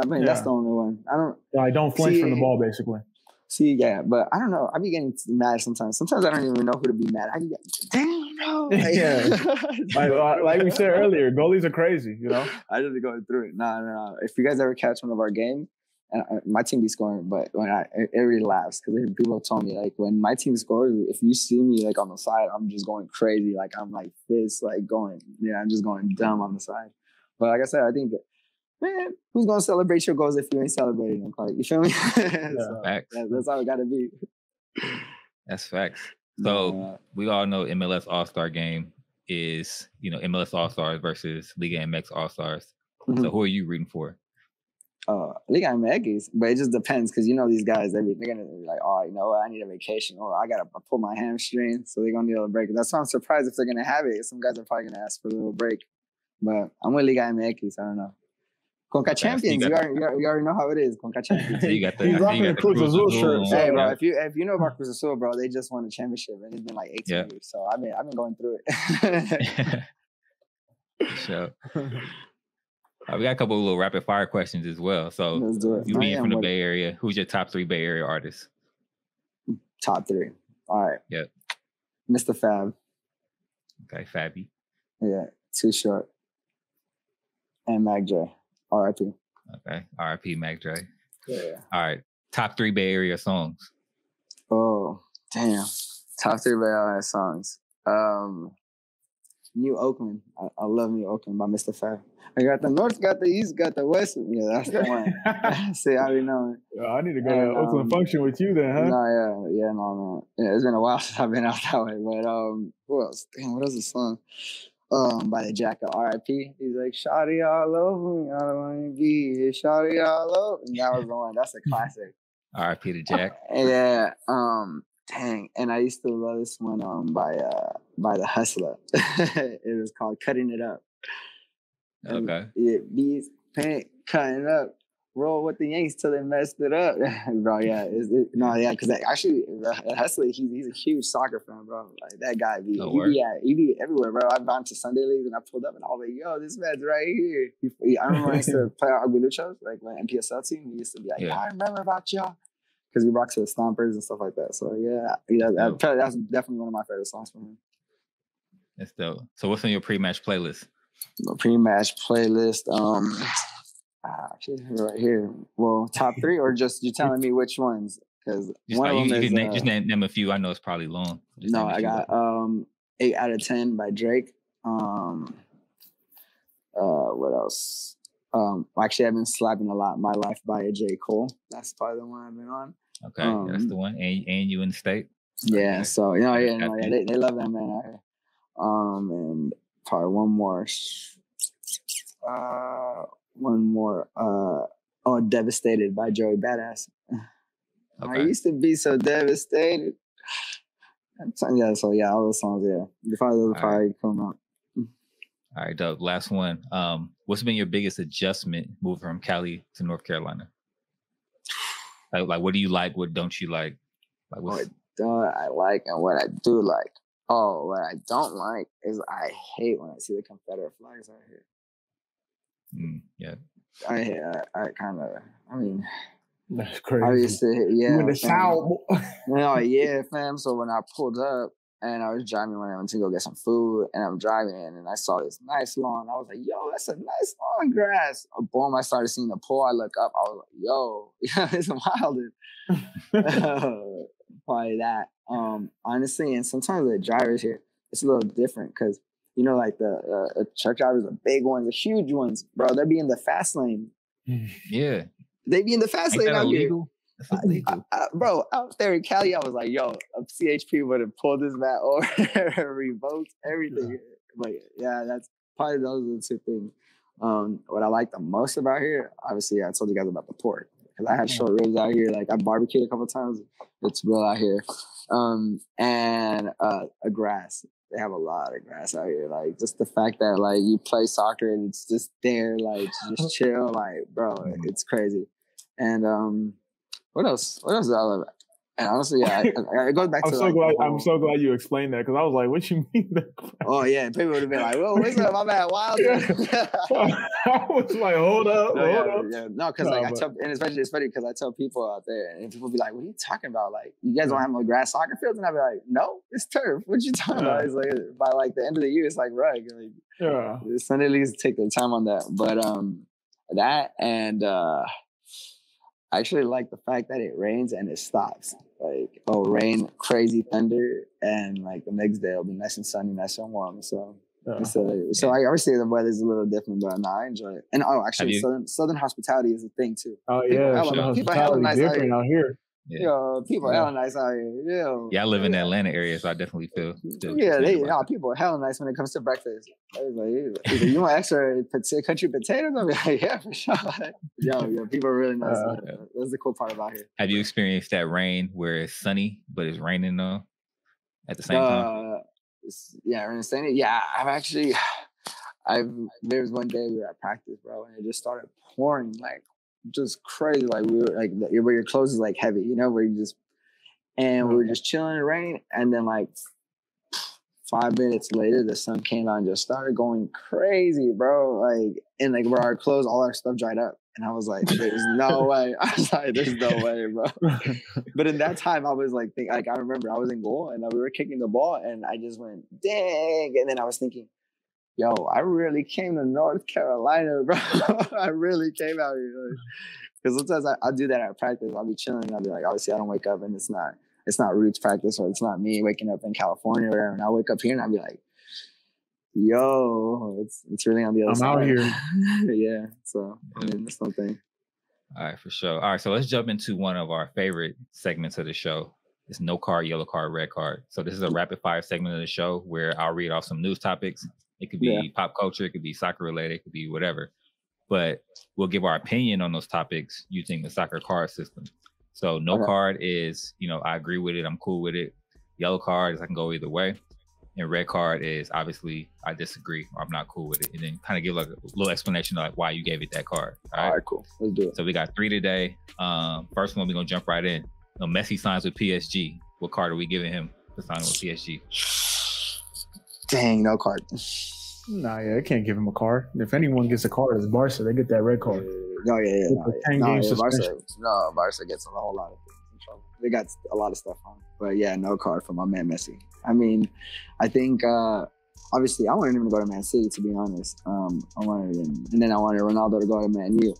I mean, yeah. that's the only one. I don't. I don't flinch see, from the ball, basically. See, yeah, but I don't know. I be getting mad sometimes. Sometimes I don't even know who to be mad at. I be like, damn, no. Like, yeah. like, like we said earlier, goalies are crazy. You know. I just be going through it. No, no, no. If you guys ever catch one of our games. And my team be scoring, but when I it really laughs because people have told me like when my team scores, if you see me like on the side, I'm just going crazy, like I'm like fist, like going, yeah, I'm just going dumb on the side. But like I said, I think, man, who's gonna celebrate your goals if you ain't celebrating them? Like, you feel me? Yeah, so, facts. That, that's how it gotta be. That's facts. So yeah. we all know M L S All Star Game is you know M L S All Stars versus Liga M X All Stars. Mm-hmm. So who are you rooting for? Uh, Liga M X, but it just depends because you know these guys, they're, they're gonna be like, oh, you know what, I need a vacation or I gotta pull my hamstring, so they're gonna need a little break. That's why I'm surprised if they're gonna have it. Some guys are probably gonna ask for a little break, but I'm with Liga M X. I don't know. Conca Champions, you, you, already, you, already, you already know how it is. Conca Champions. So you got the, he's rocking the Cruz Azul shirt. Hey, bro, if you if you know about Cruz Azul, bro, they just won a championship and it's been like eighteen yeah. years. So I've been I've been going through it. So. Uh, we got a couple of little rapid fire questions as well. So you being from the Bay Area, who's your top three Bay Area artists? Top three. All right. Yep. Mister Fab. Okay, Fabby. Yeah. Too Short. And Mac Dre. R I P. Okay. R I P Mac Dre. Yeah. All right. Top three Bay Area songs. Oh, damn. Top three Bay Area songs. Um New Oakland. I, I love New Oakland by Mister Fab. I got the North, got the East, got the West. Yeah, that's the one. See, I already know it. Yo, I need to go and, to um, Oakland function with you then, huh? No, yeah. Yeah, no, man. Yeah, it's been a while since I've been out that way. But um, who else? Damn, what else is the song? Um, by the Jack of R I P. He's like, shawty all over me. I don't want to be shawty all over. And that was the one. That's a classic. R I P to Jack. Yeah. Um... Dang, and I used to love this one um by uh by the Hustler. It was called Cutting It Up. And okay. Yeah, these paint cutting up, roll with the Yanks till they messed it up, bro. Yeah, it's, it, no, yeah, because actually the Hustler, he's he's a huge soccer fan, bro. Like that guy, be yeah, he be everywhere, bro. I've gone to Sunday leagues and I pulled up and I was like, yo, this man's right here. He, I remember I used to play our Aguiluchos, like my N P S L team. He used to be like, yeah. I remember about y'all. Because he rocks with Stompers and stuff like that. So, yeah, yeah that, that's definitely one of my favorite songs from him. That's dope. So, what's on your pre-match playlist? My pre-match playlist. Um, actually, right here. Well, top three or just you telling me which ones? Because one like, of them you, you is, name, uh, just name, name a few. I know it's probably long. Just no, I got um, eight out of ten by Drake. Um, uh, what else? Um, actually, I've been slapping a lot. My Life by J. Cole. That's probably the one I've been on. Okay, um, that's the one. And, and you in the state? Yeah, okay. So, you know, yeah, no, yeah they, they love that man out here. Um, and probably one more. Uh, one more. Uh, oh, Devastated by Joey Badass. Okay. I used to be so devastated. Yeah, so yeah, all those songs, yeah. Before those probably come out. All right, Doug, last one. Um, what's been your biggest adjustment moving from Cali to North Carolina? Like, like what do you like? What don't you like? Like what don't I like and what I do like? Oh, what I don't like is I hate when I see the Confederate flags out here. Mm, yeah. I hate, I, I kind of, I mean... That's crazy. I used to, yeah. In the South. Oh, yeah, fam. So when I pulled up and I was driving when I went to go get some food and I'm driving and I saw this nice lawn. I was like, yo, that's a nice lawn grass. Boom, I started seeing the pool. I look up. I was like, yo, it's wilder. Probably that. Um, honestly, and sometimes the drivers here, it's a little different because, you know, like the uh, truck drivers, the big ones, the huge ones, bro, they'll be in the fast lane. Yeah. They be in the fast lane out here. I, I, I, bro, out there in Cali, I was like, yo, a C H P would have pulled this mat over, revoked everything. Yeah. But yeah, that's probably those are the two things. Um, what I like the most about here, obviously, I told you guys about the pork. Because I had short ribs out here. Like, I barbecued a couple times. It's real out here. Um, and uh, a grass. They have a lot of grass out here. Like, just the fact that, like, you play soccer and it's just there, like, just chill. Like, bro, it's crazy. And um, what else? What else do I love? And honestly, yeah, I, it goes back I'm to so like, glad, I'm so glad you explained that because I was like, what you mean? Oh, yeah. People would have been like, well, what's up? My bad, wild. I was like, hold up, no, hold yeah, up. Yeah. No, because, no, like, but... I tell, and especially, it's funny because I tell people out there, and people be like, what are you talking about? Like, you guys don't have no grass soccer fields? And I'd be like, no, it's turf. What you talking yeah. about? It's like, by, like, the end of the year, it's like rug. Like, yeah. Sunday leagues take their time on that. But um, that and... uh I actually like the fact that it rains and it stops. Like, oh, rain, crazy thunder, and like the next day it'll be nice and sunny, nice and warm. So, uh-huh. so, so I always say the weather's a little different, but no, I enjoy it. And oh, actually, southern, southern hospitality is a thing too. Oh yeah, people, people hella nice out here. Out here. Yeah. Yo, people yeah. hella nice out here. Yo. Yeah, I live in the Atlanta area, so I definitely feel. feel yeah, they, no, people are hella nice when it comes to breakfast. Everybody, either, you want extra country potatoes? I'll be like, yeah, for sure. Yo, yo, people are really nice. Uh, yeah. That's the cool part about here. Have you experienced that rain where it's sunny but it's raining uh, at the same uh, time? Yeah, raining sunny. Yeah, I've actually. I've there was one day we were at practice, bro, and it just started pouring like. Just crazy, like we were like where your clothes is like heavy, you know, where you just and we were just chilling in the rain, and then like five minutes later, the sun came out and just started going crazy, bro. Like and like where our clothes, all our stuff dried up, and I was like, "There's no way!" I was like, "There's no way, bro." But in that time, I was like, think like I remember I was in goal and we were kicking the ball, and I just went, "Dang!" And then I was thinking. Yo, I really came to North Carolina, bro. I really came out here. Because sometimes I, I'll do that at practice. I'll be chilling. And I'll be like, obviously, I don't wake up and it's not it's not Roots practice or it's not me waking up in California. Or, and I'll wake up here and I'll be like, yo, it's it's really on the other I'm side. I'm out here. Yeah. So, I mean, that's something. All right, for sure. All right, so let's jump into one of our favorite segments of the show. It's no card, yellow card, red card. So this is a rapid fire segment of the show where I'll read off some news topics. It could be yeah. pop culture. It could be soccer related. It could be whatever. But we'll give our opinion on those topics using the soccer card system. So no okay. card is, you know, I agree with it. I'm cool with it. Yellow card is I can go either way. And red card is obviously I disagree or I'm not cool with it. And then kind of give like a little explanation of like why you gave it that card. All right, All right cool. Let's do it. So we got three today. Um, first one, we're going to jump right in. You know, Messi signs with P S G. What card are we giving him to sign with P S G? Dang, no card. Nah, yeah, I can't give him a card. If anyone gets a card, it's Barca. They get that red card. No, yeah, yeah. No, yeah. No, yeah Barca, no, Barca gets a whole lot of things. They got a lot of stuff on. But yeah, no card for my man Messi. I mean, I think, uh, obviously, I wanted him to go to Man City, to be honest. Um, I wanted him, and then I wanted Ronaldo to go to Man U.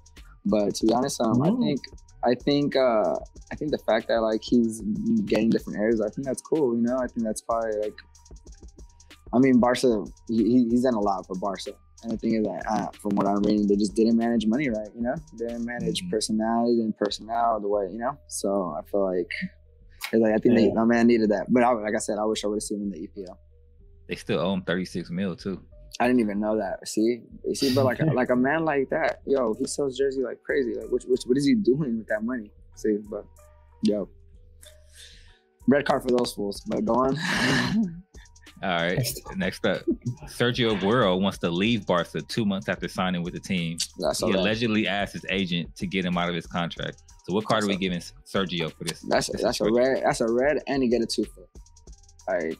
But to be honest, um, mm. I think... I think uh, I think the fact that like he's getting different areas, I think that's cool. You know, I think that's probably like, I mean, Barca, he, he's done a lot for Barca, and the thing is that uh, from what I'm reading, they just didn't manage money right. You know, they didn't manage mm-hmm. personality and personnel the way you know. So I feel like, like I think yeah. they, my man needed that. But I, like I said, I wish I would have seen him in the E P L. They still owe him thirty-six mil too. I didn't even know that. See, you see, but like, a, like a man like that, yo, he sells jersey like crazy. Like, which, which, what is he doing with that money? See, but Yo. Red card for those fools, but go on. All right, next up. Sergio Aguero wants to leave Barca two months after signing with the team. Yeah, he that. allegedly asked his agent to get him out of his contract. So what card that's are we giving Sergio for this? That's a, that's a red. That's a red, and he get a two foot. Like,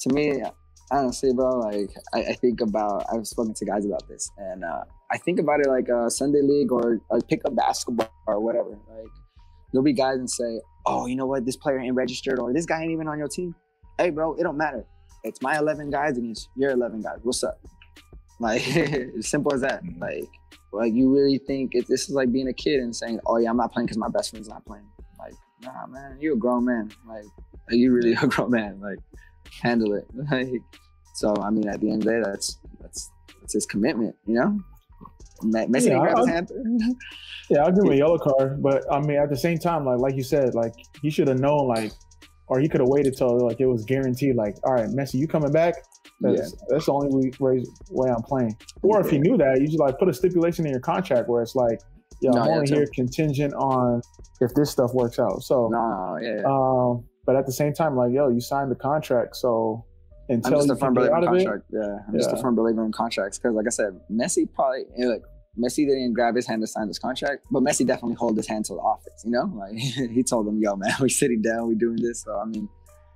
to me, honestly, bro, like, I, I think about, I've spoken to guys about this, and uh, I think about it like a Sunday league or, or pick up basketball or whatever. Like, there'll be guys and say, oh, you know what, this player ain't registered, or this guy ain't even on your team. Hey, bro, it don't matter. It's my eleven guys and it's your eleven guys. What's up? Like, as simple as that. Mm-hmm. Like, like you really think it, this is like being a kid and saying, oh, yeah, I'm not playing because my best friend's not playing. Like, nah, man, you're a grown man. Like, like you really a grown man. Like, handle it. Like, so, I mean, at the end of the day, that's, that's, that's his commitment, you know? Messi yeah, grab his hand. Yeah, I'll give him a yellow card. But, I mean, at the same time, like like you said, like, he should have known, like, or he could have waited till like it was guaranteed. Like, all right, Messi, you coming back? That's, yeah. that's the only way, way I'm playing. Or if he knew that, you just like put a stipulation in your contract where it's like, yo, no, I'm yeah, only here contingent on if this stuff works out. So, no, yeah, yeah. Um, but at the same time, like, yo, you signed the contract, so until I'm just you a firm believer in contract. It, yeah, I'm yeah. just a firm believer in contracts because, like I said, Messi probably you know, like Messi didn't grab his hand to sign this contract, but Messi definitely hold his hand to the office, you know? Like, he told them, yo, man, we're sitting down, we're doing this. So, I mean,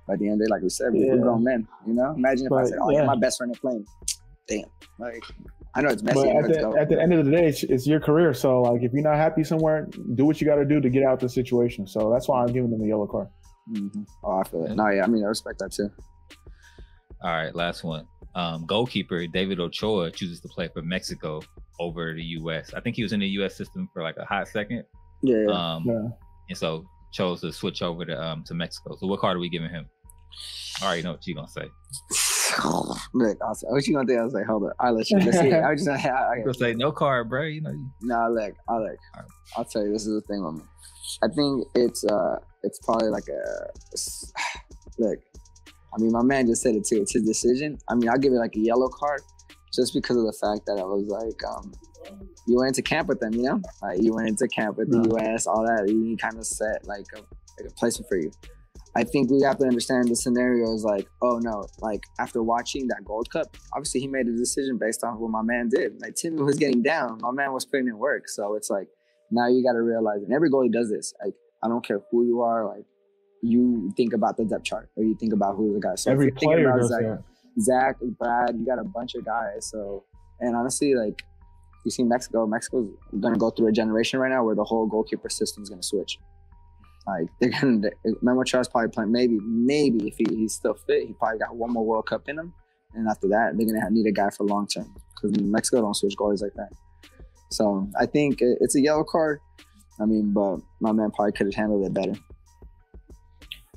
by the end of the day, like we said, yeah. we're grown men, you know? Imagine if but, I said, oh, yeah, my best friend is playing. Damn. Like, I know it's Messi. But at, the, go, at the end of the day, it's, it's your career. So, like, if you're not happy somewhere, do what you got to do to get out of the situation. So, that's why I'm giving them the yellow card. Mm-hmm. Oh, I feel it. No, yeah, I mean, I respect that, too. All right, last one. Um, goalkeeper David Ochoa chooses to play for Mexico over the U S. I think he was in the U S system for like a hot second. Yeah. Um, yeah. And so chose to switch over to um, to Mexico. So what card are we giving him? I already know what you're going to say. Look, also, what you going to do? I was like, hold up. I'll let you. Let's see. I was just going to say, no card, bro. You know. You... No, look. I'll, look. Right. I'll tell you, this is the thing with me. I think it's, uh, it's probably like a... Look. I mean, my man just said it too. It's his decision. I mean, I'll give it like a yellow card just because of the fact that I was like, um, you went into camp with them, you know? Like, you went into camp with the U S, all that. You kind of set like a, like a placement for you. I think we have to understand the scenario is like, oh no, like after watching that Gold Cup, obviously he made a decision based on what my man did. Like, Timmy was getting down. My man was putting in work. So it's like, now you got to realize, and every goalie does this. Like, I don't care who you are, like, you think about the depth chart or you think about who the guy is. So every player about does Zach, that. Zach, Brad, you got a bunch of guys. So, and honestly, like, you see Mexico, Mexico's going to go through a generation right now where the whole goalkeeper system's going to switch. Like, they're going to, Memo Chai's probably playing, maybe, maybe if he, he's still fit, he probably got one more World Cup in him. And after that, they're going to need a guy for long term because Mexico don't switch goalies like that. So I think it's a yellow card. I mean, but my man probably could have handled it better.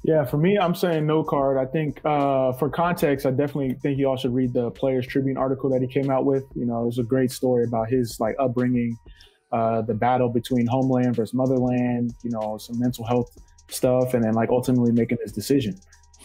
Yeah, for me, I'm saying no card. I think uh, for context, I definitely think you all should read the Players Tribune article that he came out with. You know, it was a great story about his like upbringing, uh, the battle between homeland versus motherland, you know, some mental health stuff, and then like ultimately making his decision.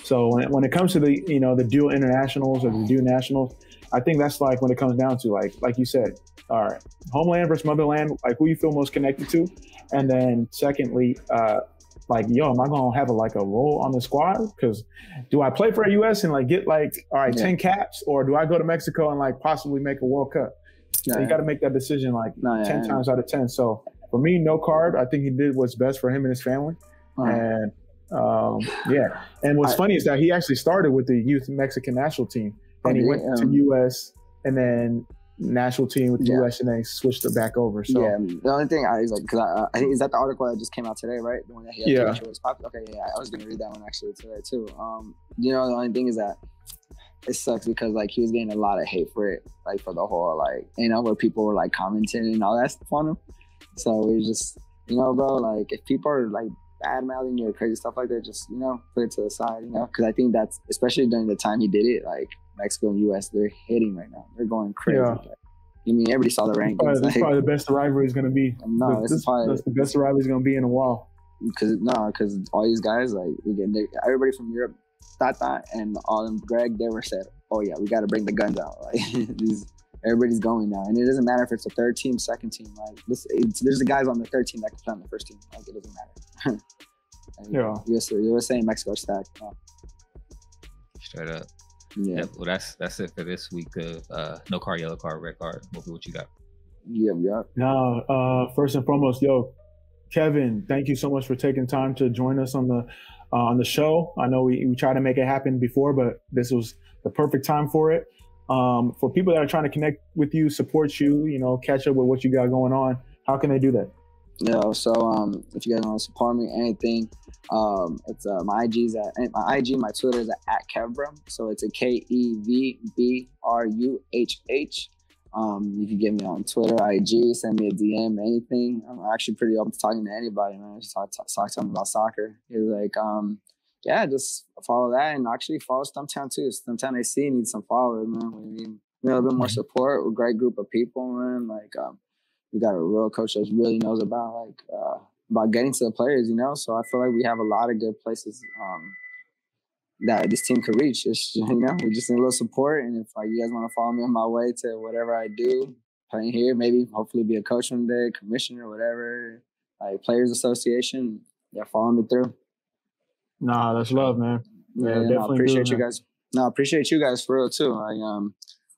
So when it, when it comes to the, you know, the dual internationals or the dual nationals, I think that's like when it comes down to like, like you said, all right, homeland versus motherland, like who you feel most connected to. And then secondly, uh, like, yo, am I going to have a, like a role on the squad? Because do I play for a U S and like get like, all right, yeah. ten caps, or do I go to Mexico and like possibly make a World Cup? No, so you yeah. got to make that decision like no, ten yeah, times yeah. out of ten. So for me, no card. I think he did what's best for him and his family. All right. And um, yeah. And what's I, funny is that he actually started with the youth Mexican national team, and he went um, to U S and then national team with the yeah. U S and they switched it back over. So yeah, the only thing I was like, because I, uh, I think is that the article that just came out today, right? The one that he had yeah. was popular. Okay, yeah, I was gonna read that one actually today too. Um, you know, the only thing is that it sucks because like he was getting a lot of hate for it, like for the whole like you know where people were like commenting and all that stuff on him. So we just you know, bro, like if people are like bad mouthing you or crazy stuff like that, just you know put it to the side, you know, because I think that's especially during the time he did it, like. Mexico and U S, they're hitting right now. They're going crazy. Yeah. Like, I mean, everybody saw the rankings. Probably, that's like, probably the best rivalry is going to be. No, this, this, probably, that's the best rivalry is going to be in a while. Because no, because all these guys, like again, everybody from Europe, Tata and all them, Greg, they were said, "Oh yeah, we got to bring the guns out." Like these, everybody's going now, and it doesn't matter if it's the third team, second team. Like this, it's, there's the guys on the third team that can play on the first team. Like it doesn't matter. And yeah. You were, you were saying Mexico stack. Oh. Straight up. Yeah. Yep, well, that's that's it for this week of uh, no card, yellow card, red card. Moby, what you got? Yeah, yeah. Now, uh, first and foremost, yo, Kevin, thank you so much for taking time to join us on the uh, on the show. I know we, we tried to make it happen before, but this was the perfect time for it. Um, for people that are trying to connect with you, support you, you know, catch up with what you got going on, how can they do that? Yeah, so um, if you guys want to support me, anything, um, it's uh, my I G's at my I G, my Twitter is at, at Kevbrum, so it's a K E V B R U H H. Um, you can get me on Twitter, I G, send me a D M, anything. I'm actually pretty open to talking to anybody, man. I just talk, talk, talk to them about soccer. It's like, um, yeah, just follow that, and actually follow Stumptown too. Stumptown A C needs some followers, man. We need a little bit more support. We're a great group of people, man. Like, um, we got a real coach that really knows about like uh, about getting to the players, you know. So I feel like we have a lot of good places um, that this team could reach. It's, you know, we just need a little support. And if like you guys want to follow me on my way to whatever I do, playing here, maybe hopefully be a coach one day, commissioner, whatever, like Players Association, yeah, follow me through. Nah, that's love, man. Yeah, yeah, definitely. No, appreciate do, you man. guys. No, appreciate you guys for real too. Like um.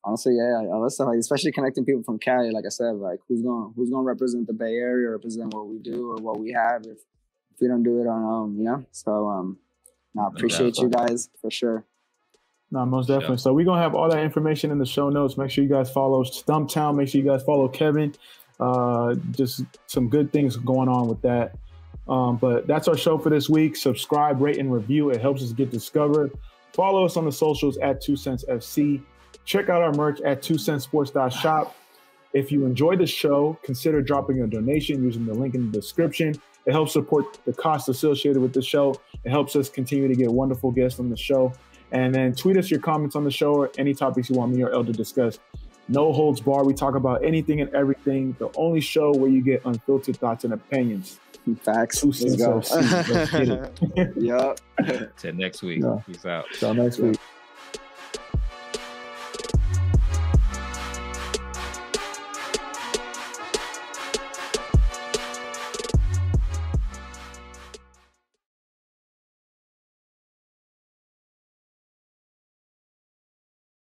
Honestly, yeah, I listen, like, especially connecting people from Cali, like I said, like who's gonna who's gonna represent the Bay Area, represent what we do or what we have if, if we don't do it on our own, you know? So um I appreciate you guys for sure. No, most definitely. Yeah. So we're gonna have all that information in the show notes. Make sure you guys follow Stumptown, make sure you guys follow Kevin. Uh just some good things going on with that. Um, but that's our show for this week. Subscribe, rate, and review. It helps us get discovered. Follow us on the socials at Two Cents F C. Check out our merch at two cents sports dot shop. If you enjoyed the show, consider dropping a donation using the link in the description. It helps support the costs associated with the show. It helps us continue to get wonderful guests on the show. And then tweet us your comments on the show or any topics you want me or El to discuss. No holds barred. We talk about anything and everything. The only show where you get unfiltered thoughts and opinions. Facts. Two Let's go. Let's get it. Yep. Till next week. Yeah. Peace out. Till next week.